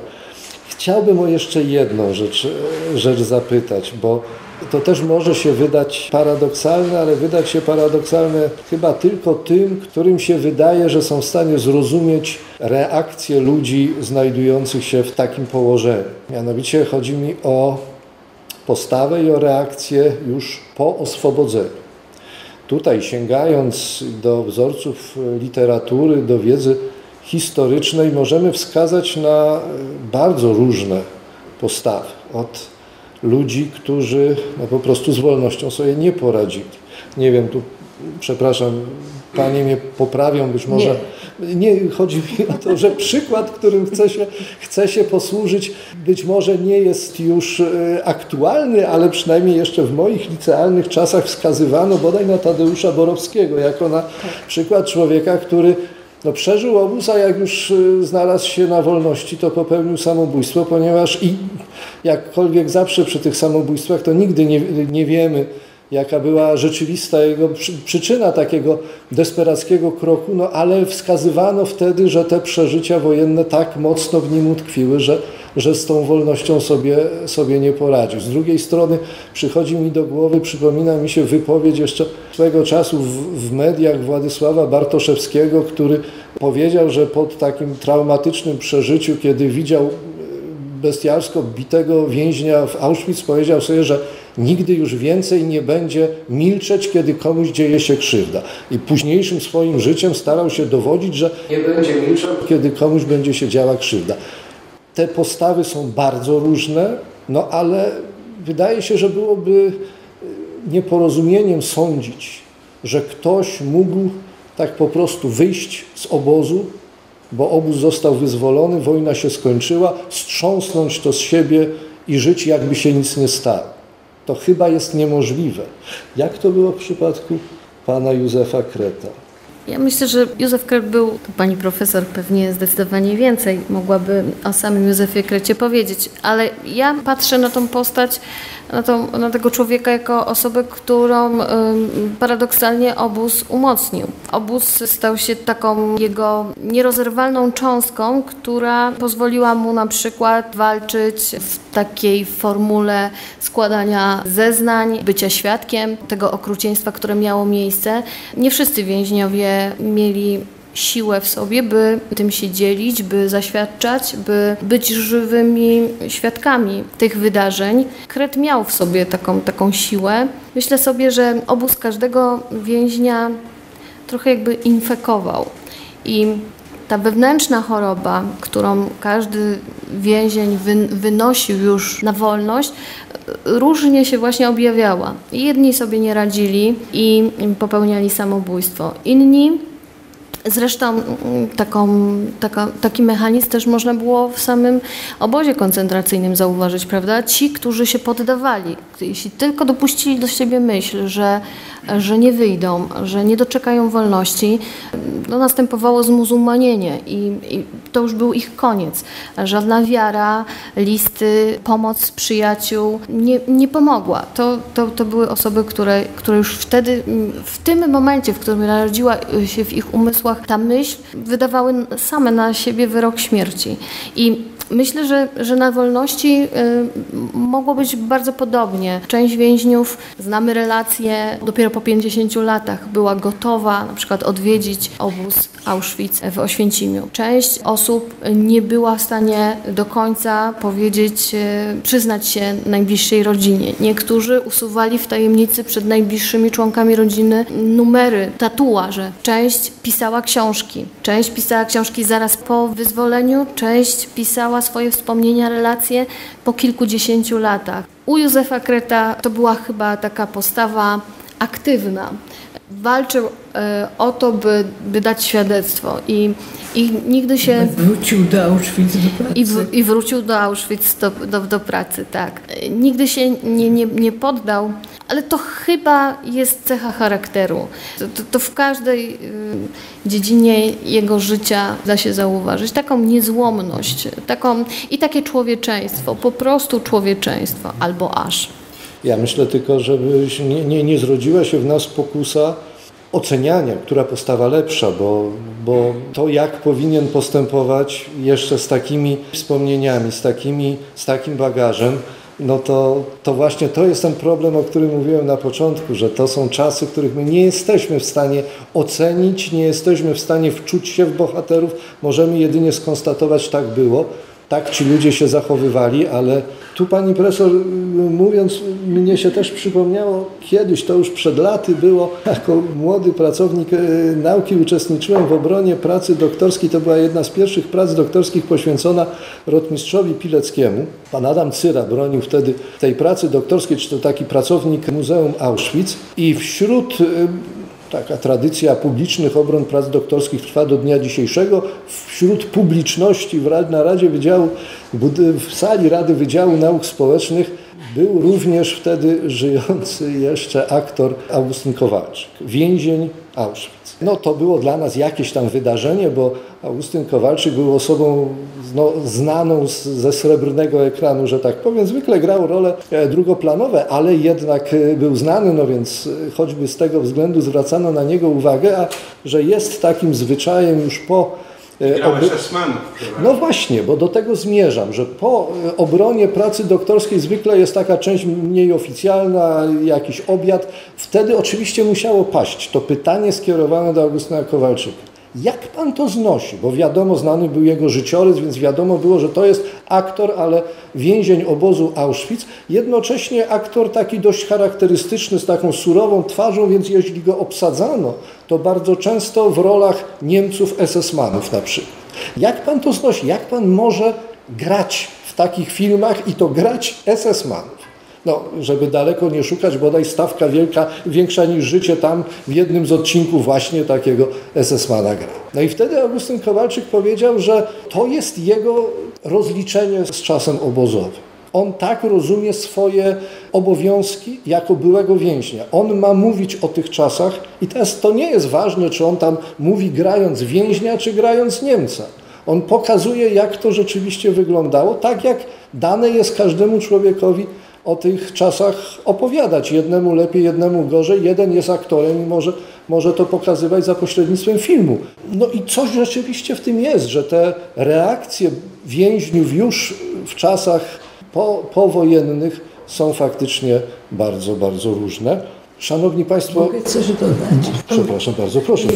Chciałbym o jeszcze jedną rzecz zapytać, bo to też może się wydać paradoksalne, ale wydać się paradoksalne chyba tylko tym, którym się wydaje, że są w stanie zrozumieć reakcję ludzi znajdujących się w takim położeniu. Mianowicie chodzi mi o postawę i o reakcję już po oswobodzeniu. Tutaj sięgając do wzorców literatury, do wiedzy historycznej możemy wskazać na bardzo różne postawy. Od ludzi, którzy po prostu z wolnością sobie nie poradzili. Nie wiem, tu przepraszam, panie mnie poprawią być może. Nie, chodzi mi o to, że przykład, którym chcę się posłużyć, być może nie jest już aktualny, ale przynajmniej jeszcze w moich licealnych czasach wskazywano bodaj na Tadeusza Borowskiego jako na przykład człowieka, który przeżył obóz, a jak już znalazł się na wolności, to popełnił samobójstwo, ponieważ i jakkolwiek zawsze przy tych samobójstwach, to nigdy nie wiemy, jaka była rzeczywista jego przyczyna takiego desperackiego kroku, ale wskazywano wtedy, że te przeżycia wojenne tak mocno w nim utkwiły, że z tą wolnością sobie nie poradził. Z drugiej strony przychodzi mi do głowy, przypomina mi się wypowiedź jeszcze swego czasu w mediach Władysława Bartoszewskiego, który powiedział, że pod takim traumatycznym przeżyciu, kiedy widział bestialsko bitego więźnia w Auschwitz, powiedział sobie, że nigdy już więcej nie będzie milczeć, kiedy komuś dzieje się krzywda. I późniejszym swoim życiem starał się dowodzić, że nie będzie milczał, kiedy komuś będzie się działa krzywda. Te postawy są bardzo różne, ale wydaje się, że byłoby nieporozumieniem sądzić, że ktoś mógł tak po prostu wyjść z obozu, bo obóz został wyzwolony, wojna się skończyła, strząsnąć to z siebie i żyć, jakby się nic nie stało. To chyba jest niemożliwe. Jak to było w przypadku pana Józefa Kreta? Ja myślę, że Józef Kret był, to pani profesor pewnie zdecydowanie więcej mogłaby o samym Józefie Krecie powiedzieć, ale ja patrzę na tą postać, na tego człowieka jako osobę, którą paradoksalnie obóz umocnił. Obóz stał się taką jego nierozerwalną cząstką, która pozwoliła mu na przykład walczyć w takiej formule składania zeznań, bycia świadkiem tego okrucieństwa, które miało miejsce. Nie wszyscy więźniowie mieli siłę w sobie, by tym się dzielić, by zaświadczać, by być żywymi świadkami tych wydarzeń. Kret miał w sobie taką siłę. Myślę sobie, że obóz każdego więźnia trochę jakby infekował. I ta wewnętrzna choroba, którą każdy więzień wynosił już na wolność, różnie się właśnie objawiała. Jedni sobie nie radzili i popełniali samobójstwo. Inni, zresztą taki mechanizm też można było w samym obozie koncentracyjnym zauważyć, prawda? Ci, którzy się poddawali, jeśli tylko dopuścili do siebie myśl, że nie wyjdą, że nie doczekają wolności, następowało zmuzułmanienie i to już był ich koniec. Żadna wiara, listy, pomoc przyjaciół nie pomogła. To były osoby, które już wtedy, w tym momencie, w którym narodziła się w ich umysłach ta myśl, wydawały same na siebie wyrok śmierci. I myślę, że na wolności mogło być bardzo podobnie. Część więźniów, znamy relacje, dopiero po 50 latach była gotowa na przykład odwiedzić obóz Auschwitz w Oświęcimiu. Część osób nie była w stanie do końca powiedzieć, przyznać się najbliższej rodzinie. Niektórzy usuwali w tajemnicy przed najbliższymi członkami rodziny numery, tatuaże. Część pisała książki. Część pisała książki zaraz po wyzwoleniu, część pisała swoje wspomnienia, relacje po kilkudziesięciu latach. U Józefa Kreta to była chyba taka postawa aktywna. Walczył o to, by dać świadectwo i nigdy się... Wrócił do Auschwitz do pracy. I wrócił do Auschwitz do pracy, tak. Nigdy się nie poddał, ale to chyba jest cecha charakteru. To w każdej dziedzinie jego życia da się zauważyć. Taką niezłomność, i takie człowieczeństwo, po prostu człowieczeństwo, albo aż. Ja myślę tylko, że nie zrodziła się w nas pokusa oceniania, która postawa lepsza, bo to, jak powinien postępować jeszcze z takimi wspomnieniami, z takim bagażem, no to właśnie to jest ten problem, o którym mówiłem na początku, że to są czasy, których my nie jesteśmy w stanie ocenić, nie jesteśmy w stanie wczuć się w bohaterów, możemy jedynie skonstatować, tak było, tak ci ludzie się zachowywali, ale tu pani profesor, mówiąc, mnie się też przypomniało, kiedyś, to już przed laty było, jako młody pracownik nauki uczestniczyłem w obronie pracy doktorskiej, to była jedna z pierwszych prac doktorskich poświęcona rotmistrzowi Pileckiemu. Pan Adam Cyra bronił wtedy tej pracy doktorskiej, czy to taki pracownik Muzeum Auschwitz i wśród... Taka tradycja publicznych obron prac doktorskich trwa do dnia dzisiejszego. Wśród publiczności na Radzie Wydziału, w sali Rady Wydziału Nauk Społecznych był również wtedy żyjący jeszcze aktor Augustyn Kowalczyk, więzień Auschwitz. No to było dla nas jakieś tam wydarzenie, bo Augustyn Kowalczyk był osobą znaną ze srebrnego ekranu, że tak powiem. Zwykle grał role drugoplanowe, ale jednak był znany, no więc choćby z tego względu zwracano na niego uwagę, a że jest takim zwyczajem już po... No właśnie, bo do tego zmierzam, że po obronie pracy doktorskiej zwykle jest taka część mniej oficjalna, jakiś obiad. Wtedy oczywiście musiało paść to pytanie skierowane do Augustyna Kowalczyka. Jak pan to znosi? Bo wiadomo, znany był jego życiorys, więc wiadomo było, że to jest aktor, ale więzień obozu Auschwitz. Jednocześnie aktor taki dość charakterystyczny, z taką surową twarzą, więc jeśli go obsadzano, to bardzo często w rolach Niemców, SS-manów na przykład. Jak pan to znosi? Jak pan może grać w takich filmach i to grać SS-manów? No, żeby daleko nie szukać, bodaj stawka większa niż życie tam w jednym z odcinków właśnie takiego SS-mana gra. No i wtedy Augustyn Kowalczyk powiedział, że to jest jego rozliczenie z czasem obozowym. On tak rozumie swoje obowiązki jako byłego więźnia. On ma mówić o tych czasach i teraz to nie jest ważne, czy on tam mówi grając więźnia, czy grając Niemca. On pokazuje, jak to rzeczywiście wyglądało, tak jak dane jest każdemu człowiekowi o tych czasach opowiadać. Jednemu lepiej, jednemu gorzej. Jeden jest aktorem i może to pokazywać za pośrednictwem filmu. No i coś rzeczywiście w tym jest, że te reakcje więźniów już w czasach powojennych są faktycznie bardzo, bardzo różne. Szanowni Państwo... Mogę coś dodać? Przepraszam bardzo, proszę.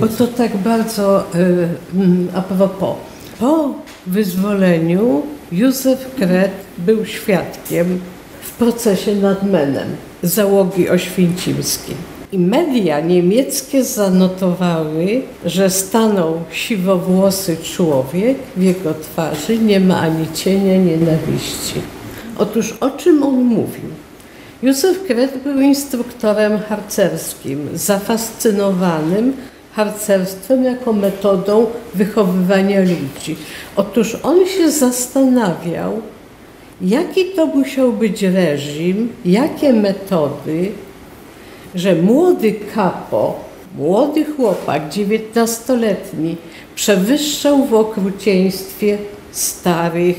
Bo to tak bardzo a propos. Po wyzwoleniu Józef Kret był świadkiem w procesie nad Menem załogi oświęcimskiej. I media niemieckie zanotowały, że stanął siwowłosy człowiek, w jego twarzy nie ma ani cienia nienawiści. Otóż o czym on mówił? Józef Kret był instruktorem harcerskim, zafascynowanym harcerstwem jako metodą wychowywania ludzi. Otóż on się zastanawiał, jaki to musiał być reżim, jakie metody, że młody kapo, młody chłopak, 19-letni, przewyższał w okrucieństwie starych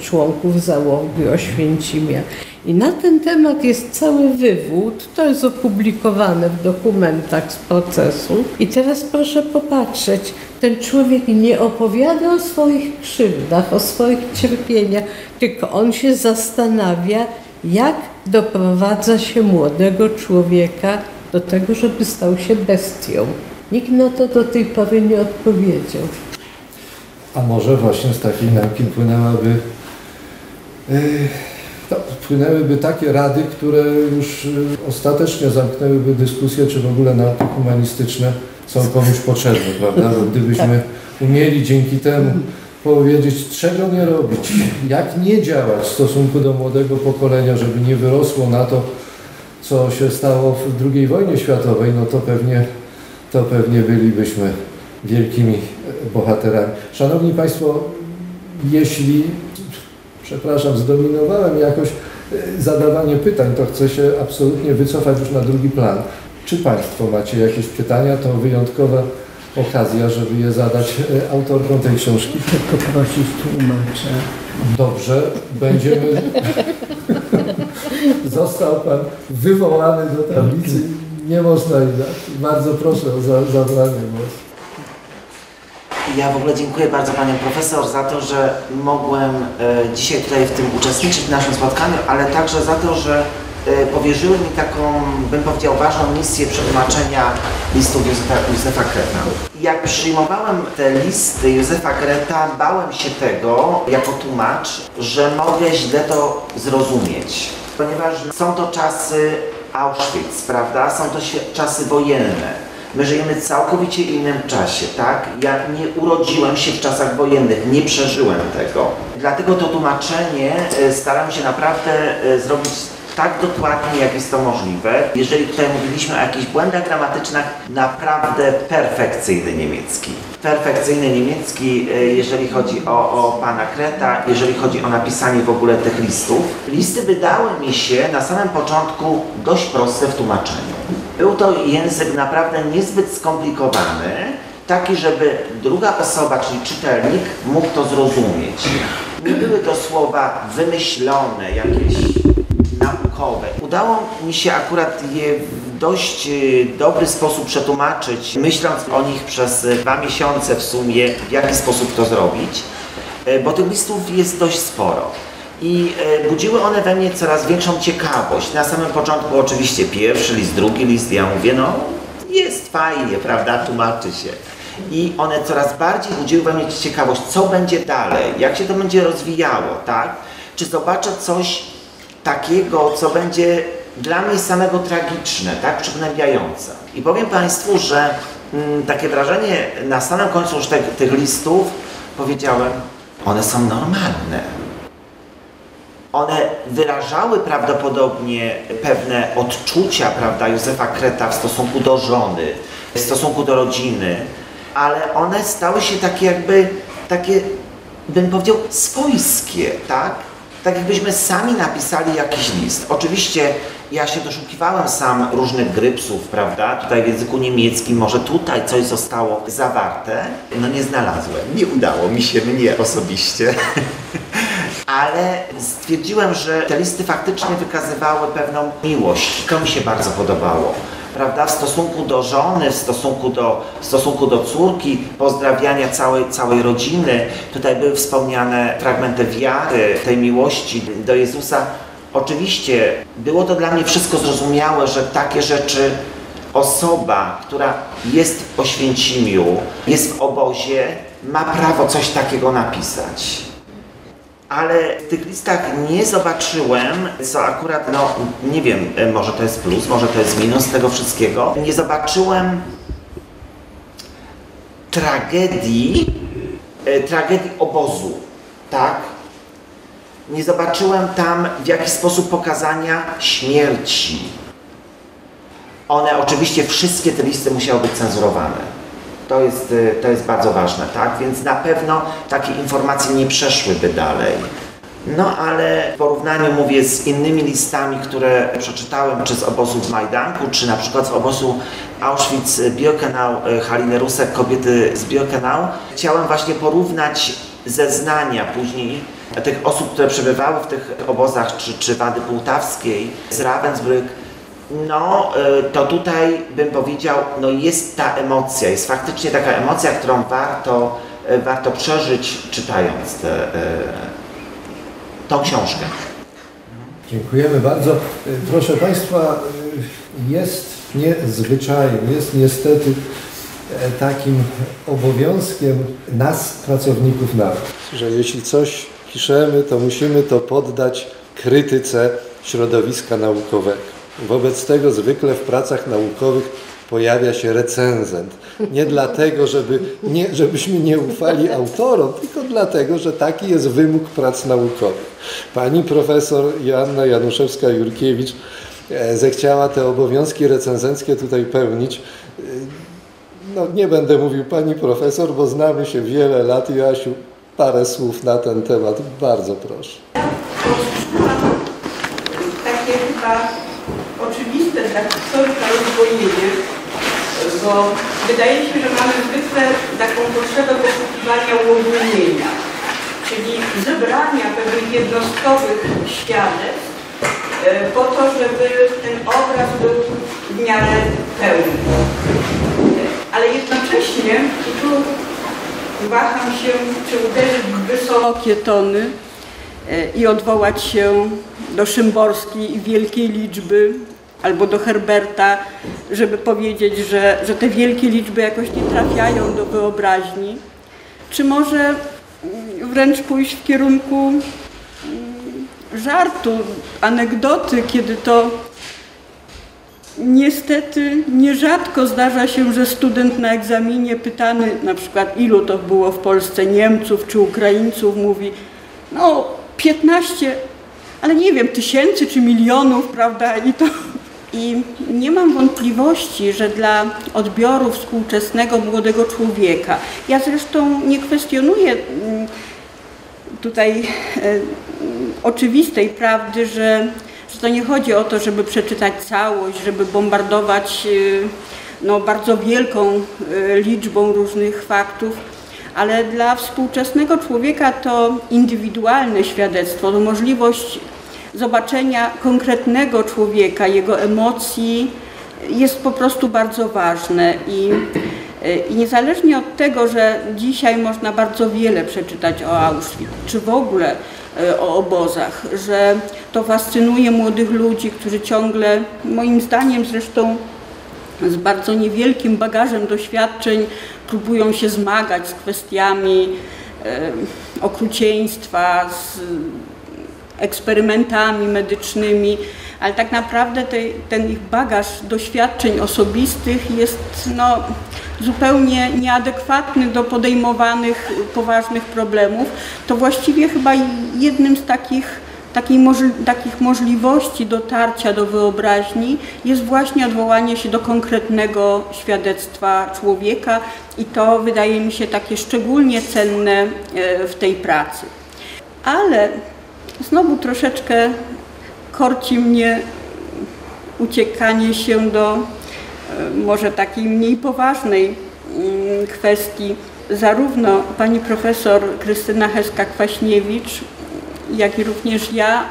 członków załogi Oświęcimia. I na ten temat jest cały wywód, to jest opublikowane w dokumentach z procesu. I teraz proszę popatrzeć, ten człowiek nie opowiada o swoich krzywdach, o swoich cierpieniach, tylko on się zastanawia, jak doprowadza się młodego człowieka do tego, żeby stał się bestią. Nikt na to do tej pory nie odpowiedział. A może właśnie z takiej nauki płynęłaby... Wpłynęłyby takie rady, które już ostatecznie zamknęłyby dyskusję, czy w ogóle nauki humanistyczne są komuś potrzebne, prawda? Bo gdybyśmy umieli dzięki temu powiedzieć, czego nie robić, jak nie działać w stosunku do młodego pokolenia, żeby nie wyrosło na to, co się stało w II wojnie światowej, no to pewnie bylibyśmy wielkimi bohaterami. Szanowni Państwo, jeśli... Przepraszam, zdominowałem jakoś zadawanie pytań, to chcę się absolutnie wycofać już na drugi plan. Czy Państwo macie jakieś pytania? To wyjątkowa okazja, żeby je zadać autorkom tej książki. Tylko prosić tłumacza. Dobrze, będziemy... Został pan wywołany do tablicy. Nie można inaczej. Bardzo proszę o zabranie głosu. Ja w ogóle dziękuję bardzo panią profesor za to, że mogłem dzisiaj tutaj w tym uczestniczyć w naszym spotkaniu, ale także za to, że powierzyły mi taką, bym powiedział, ważną misję przetłumaczenia listów Józefa Kreta. Jak przyjmowałem te listy Józefa Kreta, bałem się tego, jako tłumacz, że mogę źle to zrozumieć. Ponieważ są to czasy Auschwitz, prawda? Są to czasy wojenne. My żyjemy w całkowicie innym czasie, tak? Ja nie urodziłem się w czasach wojennych, nie przeżyłem tego. Dlatego to tłumaczenie staram się naprawdę zrobić tak dokładnie, jak jest to możliwe. Jeżeli tutaj mówiliśmy o jakichś błędach gramatycznych, naprawdę perfekcyjny niemiecki. Perfekcyjny niemiecki, jeżeli chodzi o pana Kreta, jeżeli chodzi o napisanie w ogóle tych listów. Listy wydały mi się na samym początku dość proste w tłumaczeniu. Był to język naprawdę niezbyt skomplikowany, taki, żeby druga osoba, czyli czytelnik, mógł to zrozumieć. Nie były to słowa wymyślone, jakieś naukowe. Udało mi się akurat je w dość dobry sposób przetłumaczyć, myśląc o nich przez 2 miesiące w sumie, w jaki sposób to zrobić, bo tych listów jest dość sporo. I budziły one we mnie coraz większą ciekawość. Na samym początku oczywiście pierwszy list, drugi list, ja mówię, no jest fajnie, prawda, tłumaczy się. I one coraz bardziej budziły we mnie ciekawość, co będzie dalej, jak się to będzie rozwijało, tak? Czy zobaczę coś takiego, co będzie dla mnie samego tragiczne, tak, przygnębiające. I powiem państwu, że takie wrażenie na samym końcu już tych listów, powiedziałem, one są normalne. One wyrażały prawdopodobnie pewne odczucia, prawda, Józefa Kreta w stosunku do żony, w stosunku do rodziny, ale one stały się takie jakby, takie, bym powiedział, swojskie, tak? Tak jakbyśmy sami napisali jakiś list. Oczywiście ja się doszukiwałem sam różnych grypsów, prawda, tutaj w języku niemieckim, może tutaj coś zostało zawarte. No nie znalazłem, nie udało mi się, mnie osobiście. Ale stwierdziłem, że te listy faktycznie wykazywały pewną miłość. To mi się bardzo podobało, prawda? W stosunku do żony, w stosunku do córki, pozdrawiania całej rodziny. Tutaj były wspomniane fragmenty wiary, tej miłości do Jezusa. Oczywiście było to dla mnie wszystko zrozumiałe, że takie rzeczy osoba, która jest w Oświęcimiu, jest w obozie, ma prawo coś takiego napisać. Ale w tych listach nie zobaczyłem, co akurat, no nie wiem, może to jest plus, może to jest minus tego wszystkiego. Nie zobaczyłem tragedii obozu, tak? Nie zobaczyłem tam w jakiś sposób pokazania śmierci. One oczywiście, wszystkie te listy musiały być cenzurowane. To jest bardzo ważne, tak? Więc na pewno takie informacje nie przeszłyby dalej. No ale w porównaniu, mówię, z innymi listami, które przeczytałem, czy z obozu w Majdanku, czy na przykład z obozu Auschwitz-Birkenau Haliny Rusek, kobiety z Birkenau, chciałem właśnie porównać zeznania później tych osób, które przebywały w tych obozach, czy Wandy Pułtawskiej z Ravensbrück. No, to tutaj bym powiedział, no jest ta emocja, jest faktycznie taka emocja, którą warto przeżyć, czytając tą książkę. Dziękujemy bardzo. Proszę państwa, jest niezwyczajem, jest niestety takim obowiązkiem nas, pracowników nauki, że jeśli coś piszemy, to musimy to poddać krytyce środowiska naukowego. Wobec tego zwykle w pracach naukowych pojawia się recenzent. Nie dlatego, żebyśmy nie ufali autorom, tylko dlatego, że taki jest wymóg prac naukowych. Pani profesor Joanna Januszewska-Jurkiewicz zechciała te obowiązki recenzenckie tutaj pełnić. No, nie będę mówił pani profesor, bo znamy się wiele lat. Joasiu, parę słów na ten temat. Bardzo proszę. Takie chyba oczywiste dla historyka rozwojenie, bo wydaje się, że mamy zwykle taką potrzebę poszukiwania uogólnienia, czyli zebrania pewnych jednostkowych świadectw po to, żeby ten obraz był w miarę pełny. Ale jednocześnie tu waham się, czy uderzyć w wysokie tony i odwołać się do Szymborskiej i wielkiej liczby, albo do Herberta, żeby powiedzieć, że te wielkie liczby jakoś nie trafiają do wyobraźni. Czy może wręcz pójść w kierunku żartu, anegdoty, kiedy to niestety nierzadko zdarza się, że student na egzaminie pytany na przykład ilu to było w Polsce Niemców czy Ukraińców mówi no 15, ale nie wiem, tysięcy czy milionów, prawda? I nie mam wątpliwości, że dla odbioru współczesnego młodego człowieka, ja zresztą nie kwestionuję tutaj oczywistej prawdy, że to nie chodzi o to, żeby przeczytać całość, żeby bombardować no, bardzo wielką liczbą różnych faktów, ale dla współczesnego człowieka to indywidualne świadectwo, to możliwość zobaczenia konkretnego człowieka, jego emocji jest po prostu bardzo ważne i niezależnie od tego, że dzisiaj można bardzo wiele przeczytać o Auschwitz, czy w ogóle o obozach, że to fascynuje młodych ludzi, którzy ciągle, moim zdaniem zresztą z bardzo niewielkim bagażem doświadczeń, próbują się zmagać z kwestiami okrucieństwa, z eksperymentami medycznymi, ale tak naprawdę ten ich bagaż doświadczeń osobistych jest no, zupełnie nieadekwatny do podejmowanych poważnych problemów. To właściwie chyba jednym z takich możliwości dotarcia do wyobraźni jest właśnie odwołanie się do konkretnego świadectwa człowieka i to wydaje mi się takie szczególnie cenne w tej pracy. Ale znowu troszeczkę korci mnie uciekanie się do może takiej mniej poważnej kwestii. Zarówno pani profesor Krystyna Heska-Kwaśniewicz, jak i również ja,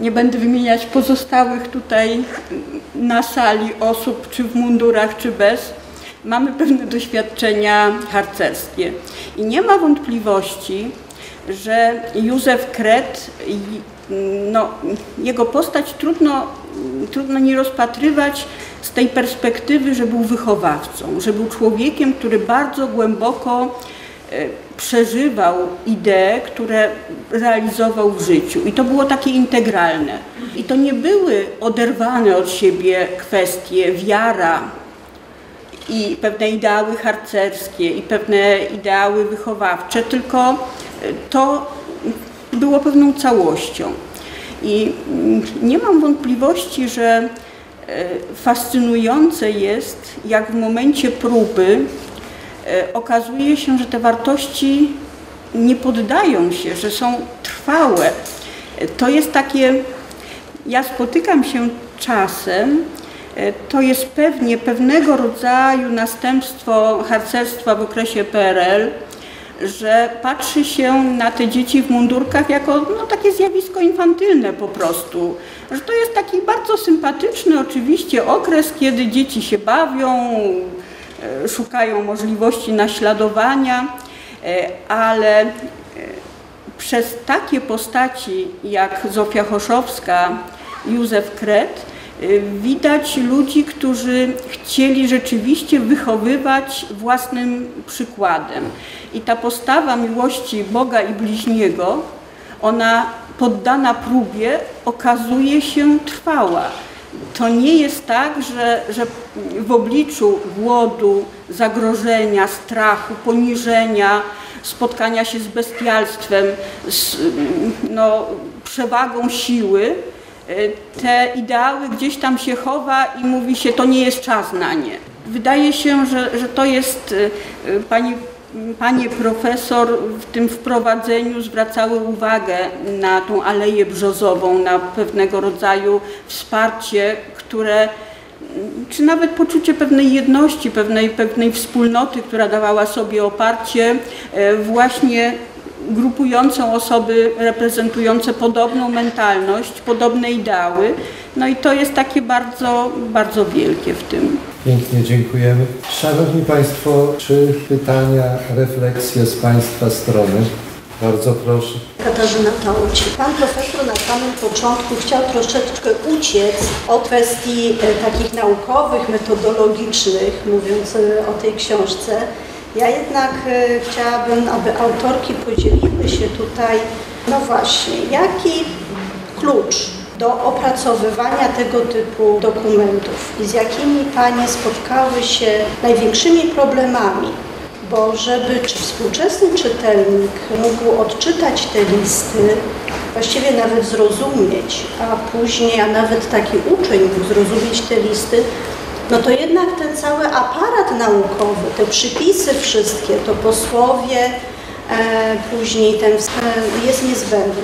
nie będę wymieniać pozostałych tutaj na sali osób, czy w mundurach, czy bez, mamy pewne doświadczenia harcerskie. I nie ma wątpliwości, że Józef Kret, no, jego postać trudno nie rozpatrywać z tej perspektywy, że był wychowawcą, że był człowiekiem, który bardzo głęboko przeżywał idee, które realizował w życiu. I to było takie integralne. I to nie były oderwane od siebie kwestie, wiara i pewne ideały harcerskie, i pewne ideały wychowawcze, tylko to było pewną całością. I nie mam wątpliwości, że fascynujące jest, jak w momencie próby okazuje się, że te wartości nie poddają się, że są trwałe. To jest takie, ja spotykam się czasem, to jest pewnie pewnego rodzaju następstwo harcerstwa w okresie PRL, że patrzy się na te dzieci w mundurkach jako no, takie zjawisko infantylne po prostu. Że to jest taki bardzo sympatyczny oczywiście okres, kiedy dzieci się bawią, szukają możliwości naśladowania, ale przez takie postaci jak Zofia Hoszowska, Józef Kret, widać ludzi, którzy chcieli rzeczywiście wychowywać własnym przykładem. I ta postawa miłości Boga i bliźniego, ona poddana próbie okazuje się trwała. To nie jest tak, że w obliczu głodu, zagrożenia, strachu, poniżenia, spotkania się z bestialstwem, z no, przewagą siły, te ideały gdzieś tam się chowa i mówi się, to nie jest czas na nie. Wydaje się, że to jest, panie profesor w tym wprowadzeniu zwracały uwagę na tą Aleję Brzozową, na pewnego rodzaju wsparcie, które, czy nawet poczucie pewnej jedności, pewnej wspólnoty, która dawała sobie oparcie właśnie grupującą osoby reprezentujące podobną mentalność, podobne ideały. No i to jest takie bardzo, bardzo wielkie w tym. Pięknie dziękujemy. Szanowni Państwo, czy pytania, refleksje z Państwa strony? Bardzo proszę. Katarzyna Tauci. Pan profesor na samym początku chciał troszeczkę uciec od kwestii takich naukowych, metodologicznych, mówiąc o tej książce. Ja jednak chciałabym, aby autorki podzieliły się tutaj, no właśnie, jaki klucz do opracowywania tego typu dokumentów i z jakimi Panie spotkały się największymi problemami, bo żeby współczesny czytelnik mógł odczytać te listy, właściwie nawet zrozumieć, a później, a nawet taki uczeń mógł zrozumieć te listy, no to jednak ten cały aparat naukowy, te przypisy wszystkie, to posłowie, później ten jest niezbędny.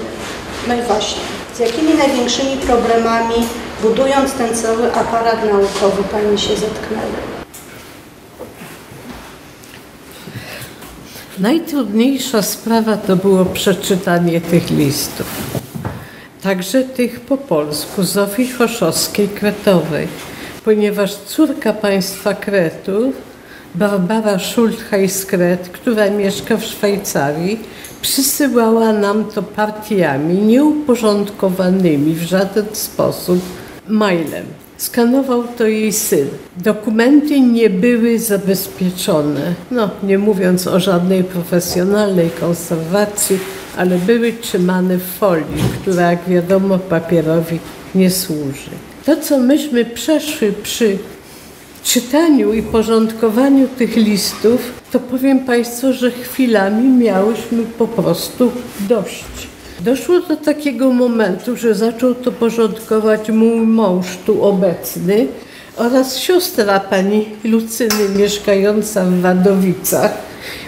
No i właśnie, z jakimi największymi problemami, budując ten cały aparat naukowy, Pani się zetknęły? Najtrudniejsza sprawa to było przeczytanie tych listów. Także tych po polsku, Zofii Hoszowskiej-Kretowej. Ponieważ córka państwa Kretów, Barbara Schultheis-Kret, która mieszka w Szwajcarii, przysyłała nam to partiami nieuporządkowanymi w żaden sposób mailem. Skanował to jej syn. Dokumenty nie były zabezpieczone, no nie mówiąc o żadnej profesjonalnej konserwacji, ale były trzymane w folii, która jak wiadomo papierowi nie służy. To, co myśmy przeszły przy czytaniu i porządkowaniu tych listów, to powiem Państwu, że chwilami miałyśmy po prostu dość. Doszło do takiego momentu, że zaczął to porządkować mój mąż tu obecny oraz siostra pani Lucyny mieszkająca w Wadowicach,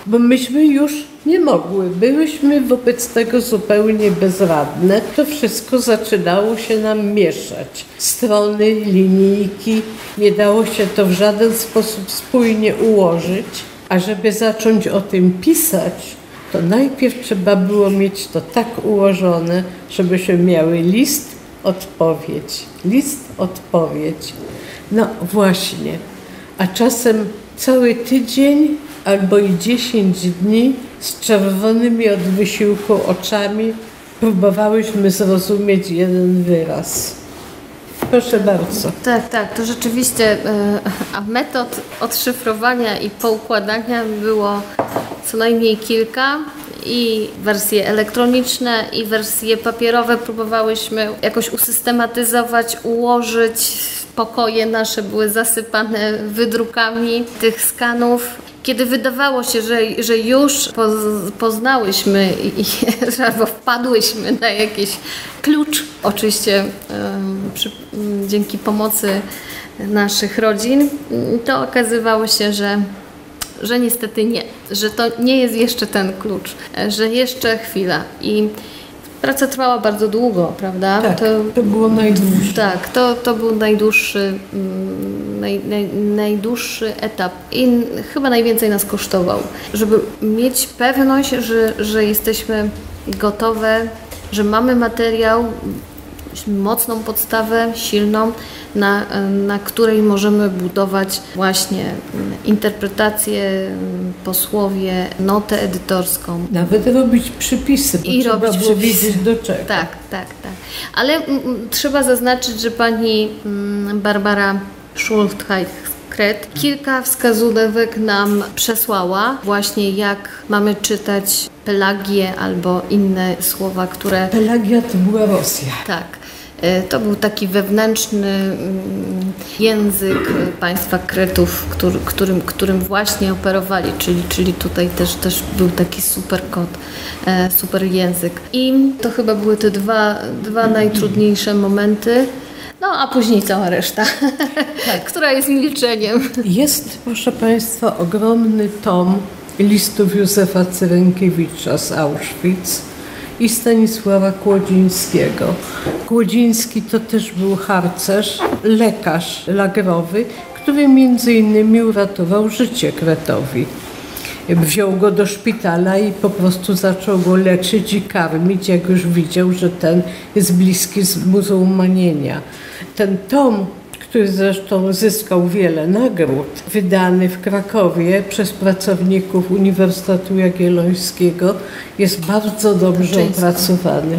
bo myśmy już nie mogły, byłyśmy wobec tego zupełnie bezradne. To wszystko zaczynało się nam mieszać. Strony, linijki, nie dało się to w żaden sposób spójnie ułożyć. A żeby zacząć o tym pisać, to najpierw trzeba było mieć to tak ułożone, żebyśmy miały list, odpowiedź, list, odpowiedź. No właśnie, a czasem cały tydzień albo i 10 dni z czerwonymi od wysiłku oczami próbowałyśmy zrozumieć jeden wyraz. Proszę bardzo. Tak, tak, to rzeczywiście, a metod odszyfrowania i poukładania było co najmniej kilka i wersje elektroniczne i wersje papierowe próbowałyśmy jakoś usystematyzować, ułożyć. Pokoje nasze były zasypane wydrukami tych skanów. Kiedy wydawało się, że już poznałyśmy i albo wpadłyśmy na jakiś klucz, oczywiście dzięki pomocy naszych rodzin, to okazywało się, że niestety nie, że to nie jest jeszcze ten klucz, że jeszcze chwila. I praca trwała bardzo długo, prawda? Tak, to było najdłuższe. Tak, to był najdłuższy etap i chyba najwięcej nas kosztował, żeby mieć pewność, że jesteśmy gotowe, że mamy materiał, mocną podstawę, silną, na której możemy budować właśnie interpretację, posłowie, notę edytorską. Nawet robić przypisy, bo i trzeba było wiedzieć do czego. Tak, tak, tak. Ale trzeba zaznaczyć, że pani Barbara Schultheis-Kret kilka wskazówek nam przesłała właśnie, jak mamy czytać Pelagię albo inne słowa, które... Pelagia to była Rosja. Tak. To był taki wewnętrzny język państwa Kretów, którym właśnie operowali, czyli tutaj też był taki super kod, super język. I to chyba były te dwa najtrudniejsze momenty, no a później cała reszta, tak. Która jest milczeniem. Jest, proszę Państwa, ogromny tom listów Józefa Cyrenkiewicza z Auschwitz i Stanisława Kłodzińskiego. Kłodziński to też był harcerz, lekarz lagrowy, który między innymi uratował życie Kretowi. wziął go do szpitala i po prostu zaczął go leczyć i karmić, jak już widział, że ten jest bliski muzułmanienia. Ten tom, który zresztą zyskał wiele nagród, wydany w Krakowie przez pracowników Uniwersytetu Jagiellońskiego, jest bardzo dobrze opracowany.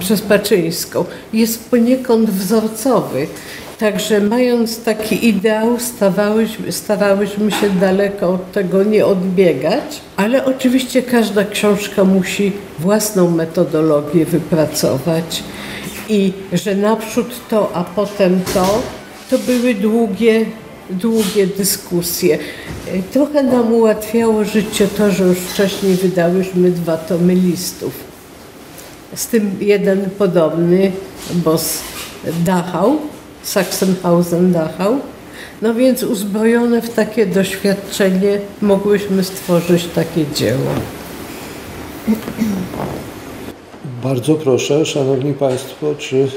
Przez Paczyńską. Jest poniekąd wzorcowy. Także mając taki ideał, starałyśmy się daleko od tego nie odbiegać, ale oczywiście każda książka musi własną metodologię wypracować i że naprzód to, a potem to, to były długie dyskusje. Trochę nam ułatwiało życie to, że już wcześniej wydałyśmy 2 tomy listów. Z tym jeden podobny, bo z Dachau, Sachsenhausen, Dachau. No więc uzbrojone w takie doświadczenie mogłyśmy stworzyć takie dzieło. Bardzo proszę, Szanowni Państwo, czy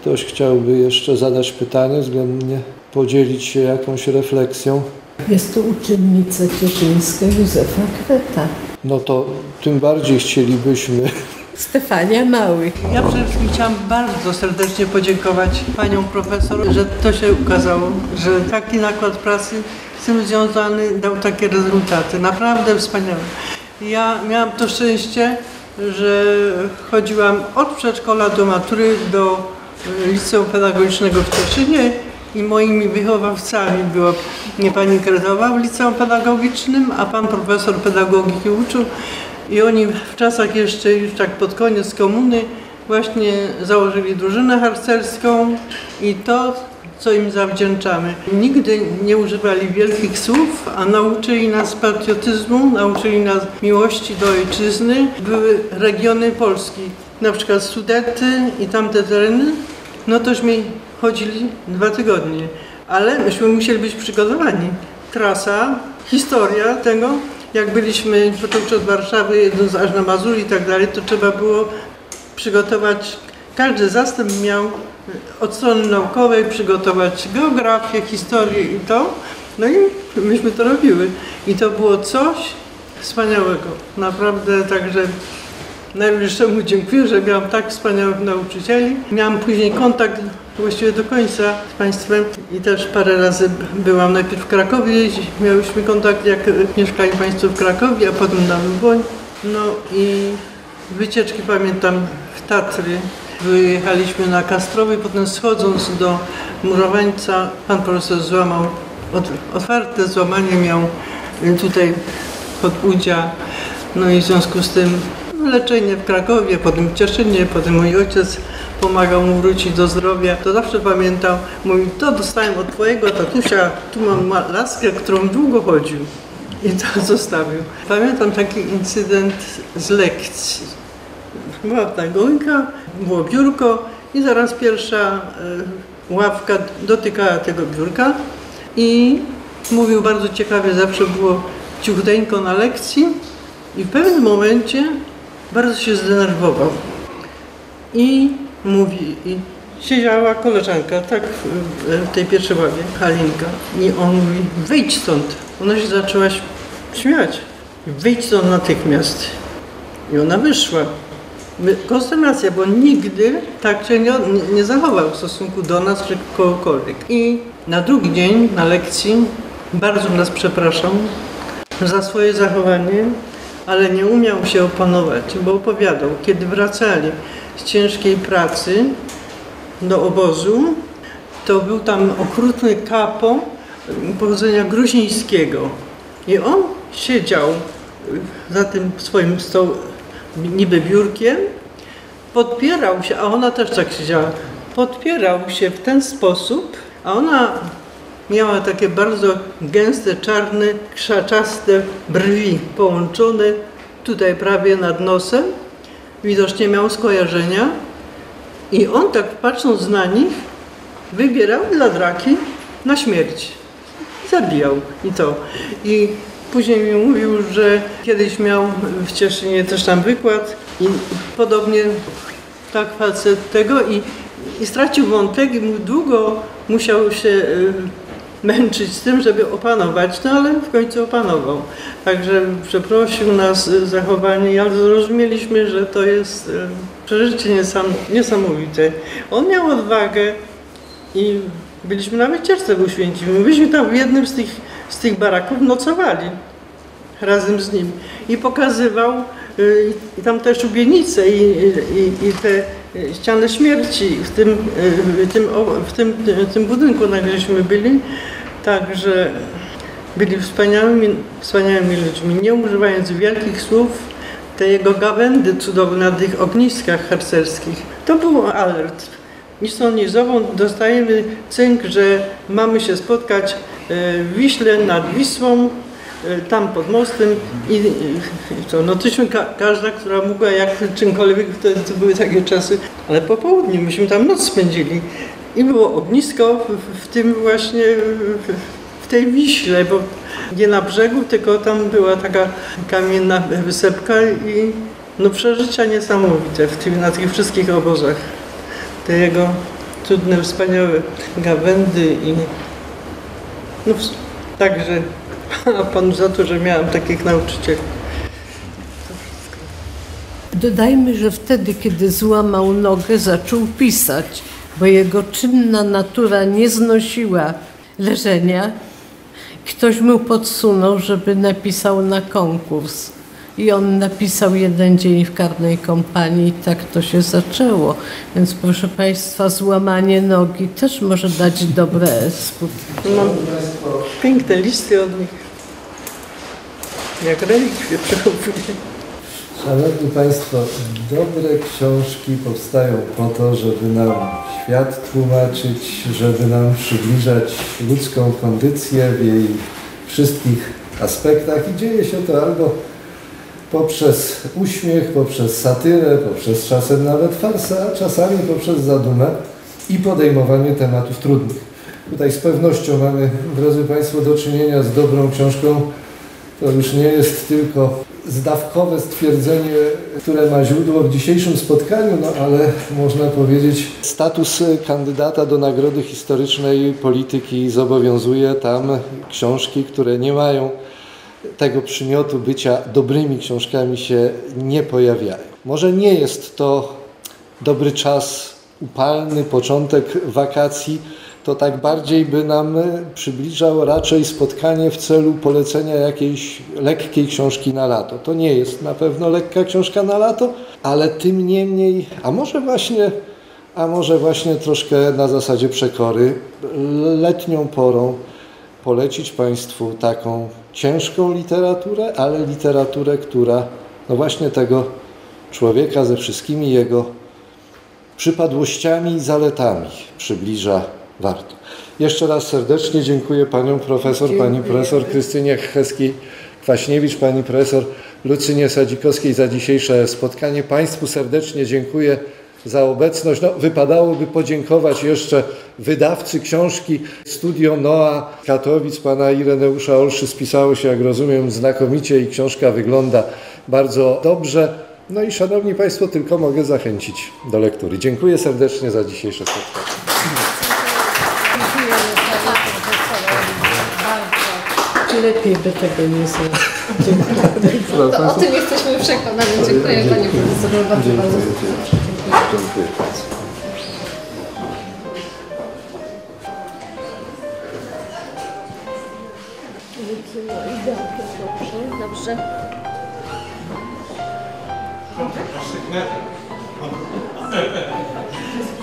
ktoś chciałby jeszcze zadać pytanie, względnie podzielić się jakąś refleksją? Jest to uczennica cieszyńska Józefa Kreta. No to tym bardziej chcielibyśmy... Stefania Mały. Ja przede wszystkim chciałam bardzo serdecznie podziękować panią profesor, że to się ukazało, że taki nakład pracy z tym związany dał takie rezultaty. Naprawdę wspaniałe. Ja miałam to szczęście, że chodziłam od przedszkola do matury do liceum pedagogicznego w Cieszynie i moimi wychowawcami była pani Kretowa w liceum pedagogicznym, a pan profesor pedagogiki uczył. I oni w czasach jeszcze, już tak pod koniec komuny, właśnie założyli drużynę harcerską i to, co im zawdzięczamy. Nigdy nie używali wielkich słów, a nauczyli nas patriotyzmu, nauczyli nas miłości do ojczyzny. Były regiony Polski, na przykład Sudety i tamte tereny, no tośmy chodzili 2 tygodnie, ale myśmy musieli być przygotowani. Trasa, historia tego. Jak byliśmy, począwszy od Warszawy, jedząc aż na Mazur i tak dalej, to trzeba było przygotować, każdy zastęp miał od strony naukowej przygotować geografię, historię i to. No i myśmy to robiły. I to było coś wspaniałego. Naprawdę, także najwyższemu dziękuję, że miałam tak wspaniałych nauczycieli. Miałam później kontakt właściwie do końca z Państwem i też parę razy byłam najpierw w Krakowie, miałyśmy kontakt, jak mieszkali Państwo w Krakowie, a potem na Luboń. No i wycieczki pamiętam w Tatry. Wyjechaliśmy na Kastrowy, potem schodząc do Murowańca, pan profesor złamał, otwarte złamanie miał tutaj pod udzia, no i w związku z tym leczenie w Krakowie, potem w Cieszynie, potem mój ojciec pomagał mu wrócić do zdrowia. To zawsze pamiętam, mówił, to dostałem od twojego tatusia, tu mam laskę, którą długo chodził i to zostawił. Pamiętam taki incydent z lekcji. Była ta gońka, było biurko i zaraz pierwsza ławka dotykała tego biurka i mówił bardzo ciekawie, zawsze było cichuteńko na lekcji i w pewnym momencie bardzo się zdenerwował i mówi, i siedziała koleżanka, tak w tej pierwszej ławie, Halinka, i on mówi, wyjdź stąd. Ona się zaczęła śmiać, wyjdź stąd natychmiast. I ona wyszła. Konsternacja, bo nigdy tak się nie zachował w stosunku do nas czy kogokolwiek. I na drugi dzień, na lekcji, bardzo nas przepraszam za swoje zachowanie, ale nie umiał się opanować, bo opowiadał, kiedy wracali z ciężkiej pracy do obozu, to był tam okrutny kapo pochodzenia gruzińskiego. I on siedział za tym swoim niby biurkiem, podpierał się, a ona też tak siedziała, podpierał się w ten sposób, a ona miała takie bardzo gęste, czarne, krzaczaste brwi połączone tutaj prawie nad nosem. Widocznie miał skojarzenia i on tak patrząc na nich wybierał dla draki na śmierć. Zabijał i to. I później mi mówił, że kiedyś miał w Cieszynie też tam wykład i podobnie tak facet tego i stracił wątek i długo musiał się męczyć z tym, żeby opanować, no ale w końcu opanował. Także przeprosił nas zachowanie, ale zrozumieliśmy, że to jest przeżycie niesamowite. On miał odwagę i byliśmy na wycieczce w Uświęcimiu. Myśmy tam w jednym z tych baraków nocowali razem z nim i pokazywał tam też szubienice i te ścianę śmierci w tym budynku, na którymśmy byli. Także byli wspaniałymi ludźmi, nie używając wielkich słów, te jego gawędy cudowne na tych ogniskach harcerskich. To był alert. Ni stąd, ni zowąd dostajemy cynk, że mamy się spotkać w Wiśle, nad Wisłą, tam pod mostem i co, no tyśmy każda, która mogła, jak czymkolwiek, wtedy to były takie czasy, ale po południu myśmy tam noc spędzili i było ognisko w tym właśnie, w tej Wiśle, bo nie na brzegu, tylko tam była taka kamienna wysepka i no przeżycia niesamowite na tych wszystkich obozach, te jego cudne, wspaniałe gawędy i no także a Panu za to, że miałam takich nauczycieli. Dodajmy, że wtedy, kiedy złamał nogę, zaczął pisać, bo jego czynna natura nie znosiła leżenia. Ktoś mu podsunął, żeby napisał na konkurs. I on napisał Jeden dzień w karnej kompanii i tak to się zaczęło. Więc proszę Państwa, złamanie nogi też może dać dobre skutki. Mam piękne listy od nich. Jak relikwie przechowuję. Szanowni Państwo, dobre książki powstają po to, żeby nam świat tłumaczyć, żeby nam przybliżać ludzką kondycję w jej wszystkich aspektach i dzieje się to albo poprzez uśmiech, poprzez satyrę, poprzez czasem nawet farsę, a czasami poprzez zadumę i podejmowanie tematów trudnych. Tutaj z pewnością mamy, drodzy Państwo, do czynienia z dobrą książką. To już nie jest tylko zdawkowe stwierdzenie, które ma źródło w dzisiejszym spotkaniu, no ale można powiedzieć, status kandydata do Nagrody Historycznej Polityki zobowiązuje tam książki, które nie mają tego przymiotu bycia dobrymi książkami, się nie pojawiają. Może nie jest to dobry czas upalny, początek wakacji, to tak bardziej by nam przybliżał raczej spotkanie w celu polecenia jakiejś lekkiej książki na lato. To nie jest na pewno lekka książka na lato, ale tym niemniej, a może właśnie troszkę na zasadzie przekory, letnią porą polecić Państwu taką ciężką literaturę, ale literaturę, która no właśnie tego człowieka ze wszystkimi jego przypadłościami i zaletami przybliża warto. Jeszcze raz serdecznie dziękuję Panią Profesor, Pani Profesor Krystynie Heskiej-Kwaśniewicz, Pani Profesor Lucynie Sadzikowskiej za dzisiejsze spotkanie. Państwu serdecznie dziękuję za obecność. No, wypadałoby podziękować jeszcze wydawcy książki Studio Noa Katowic, pana Ireneusza Olszy. Spisało się, jak rozumiem, znakomicie i książka wygląda bardzo dobrze. No i szanowni Państwo, tylko mogę zachęcić do lektury. Dziękuję serdecznie za dzisiejsze spotkanie. Dziękuję panu profesorowi. Lepiej by tego nie zrobić. O tym jesteśmy przekonani. Dziękuję Panie Profesorze bardzo, bardzo. Dziękuję bardzo. Dobrze. Dobrze.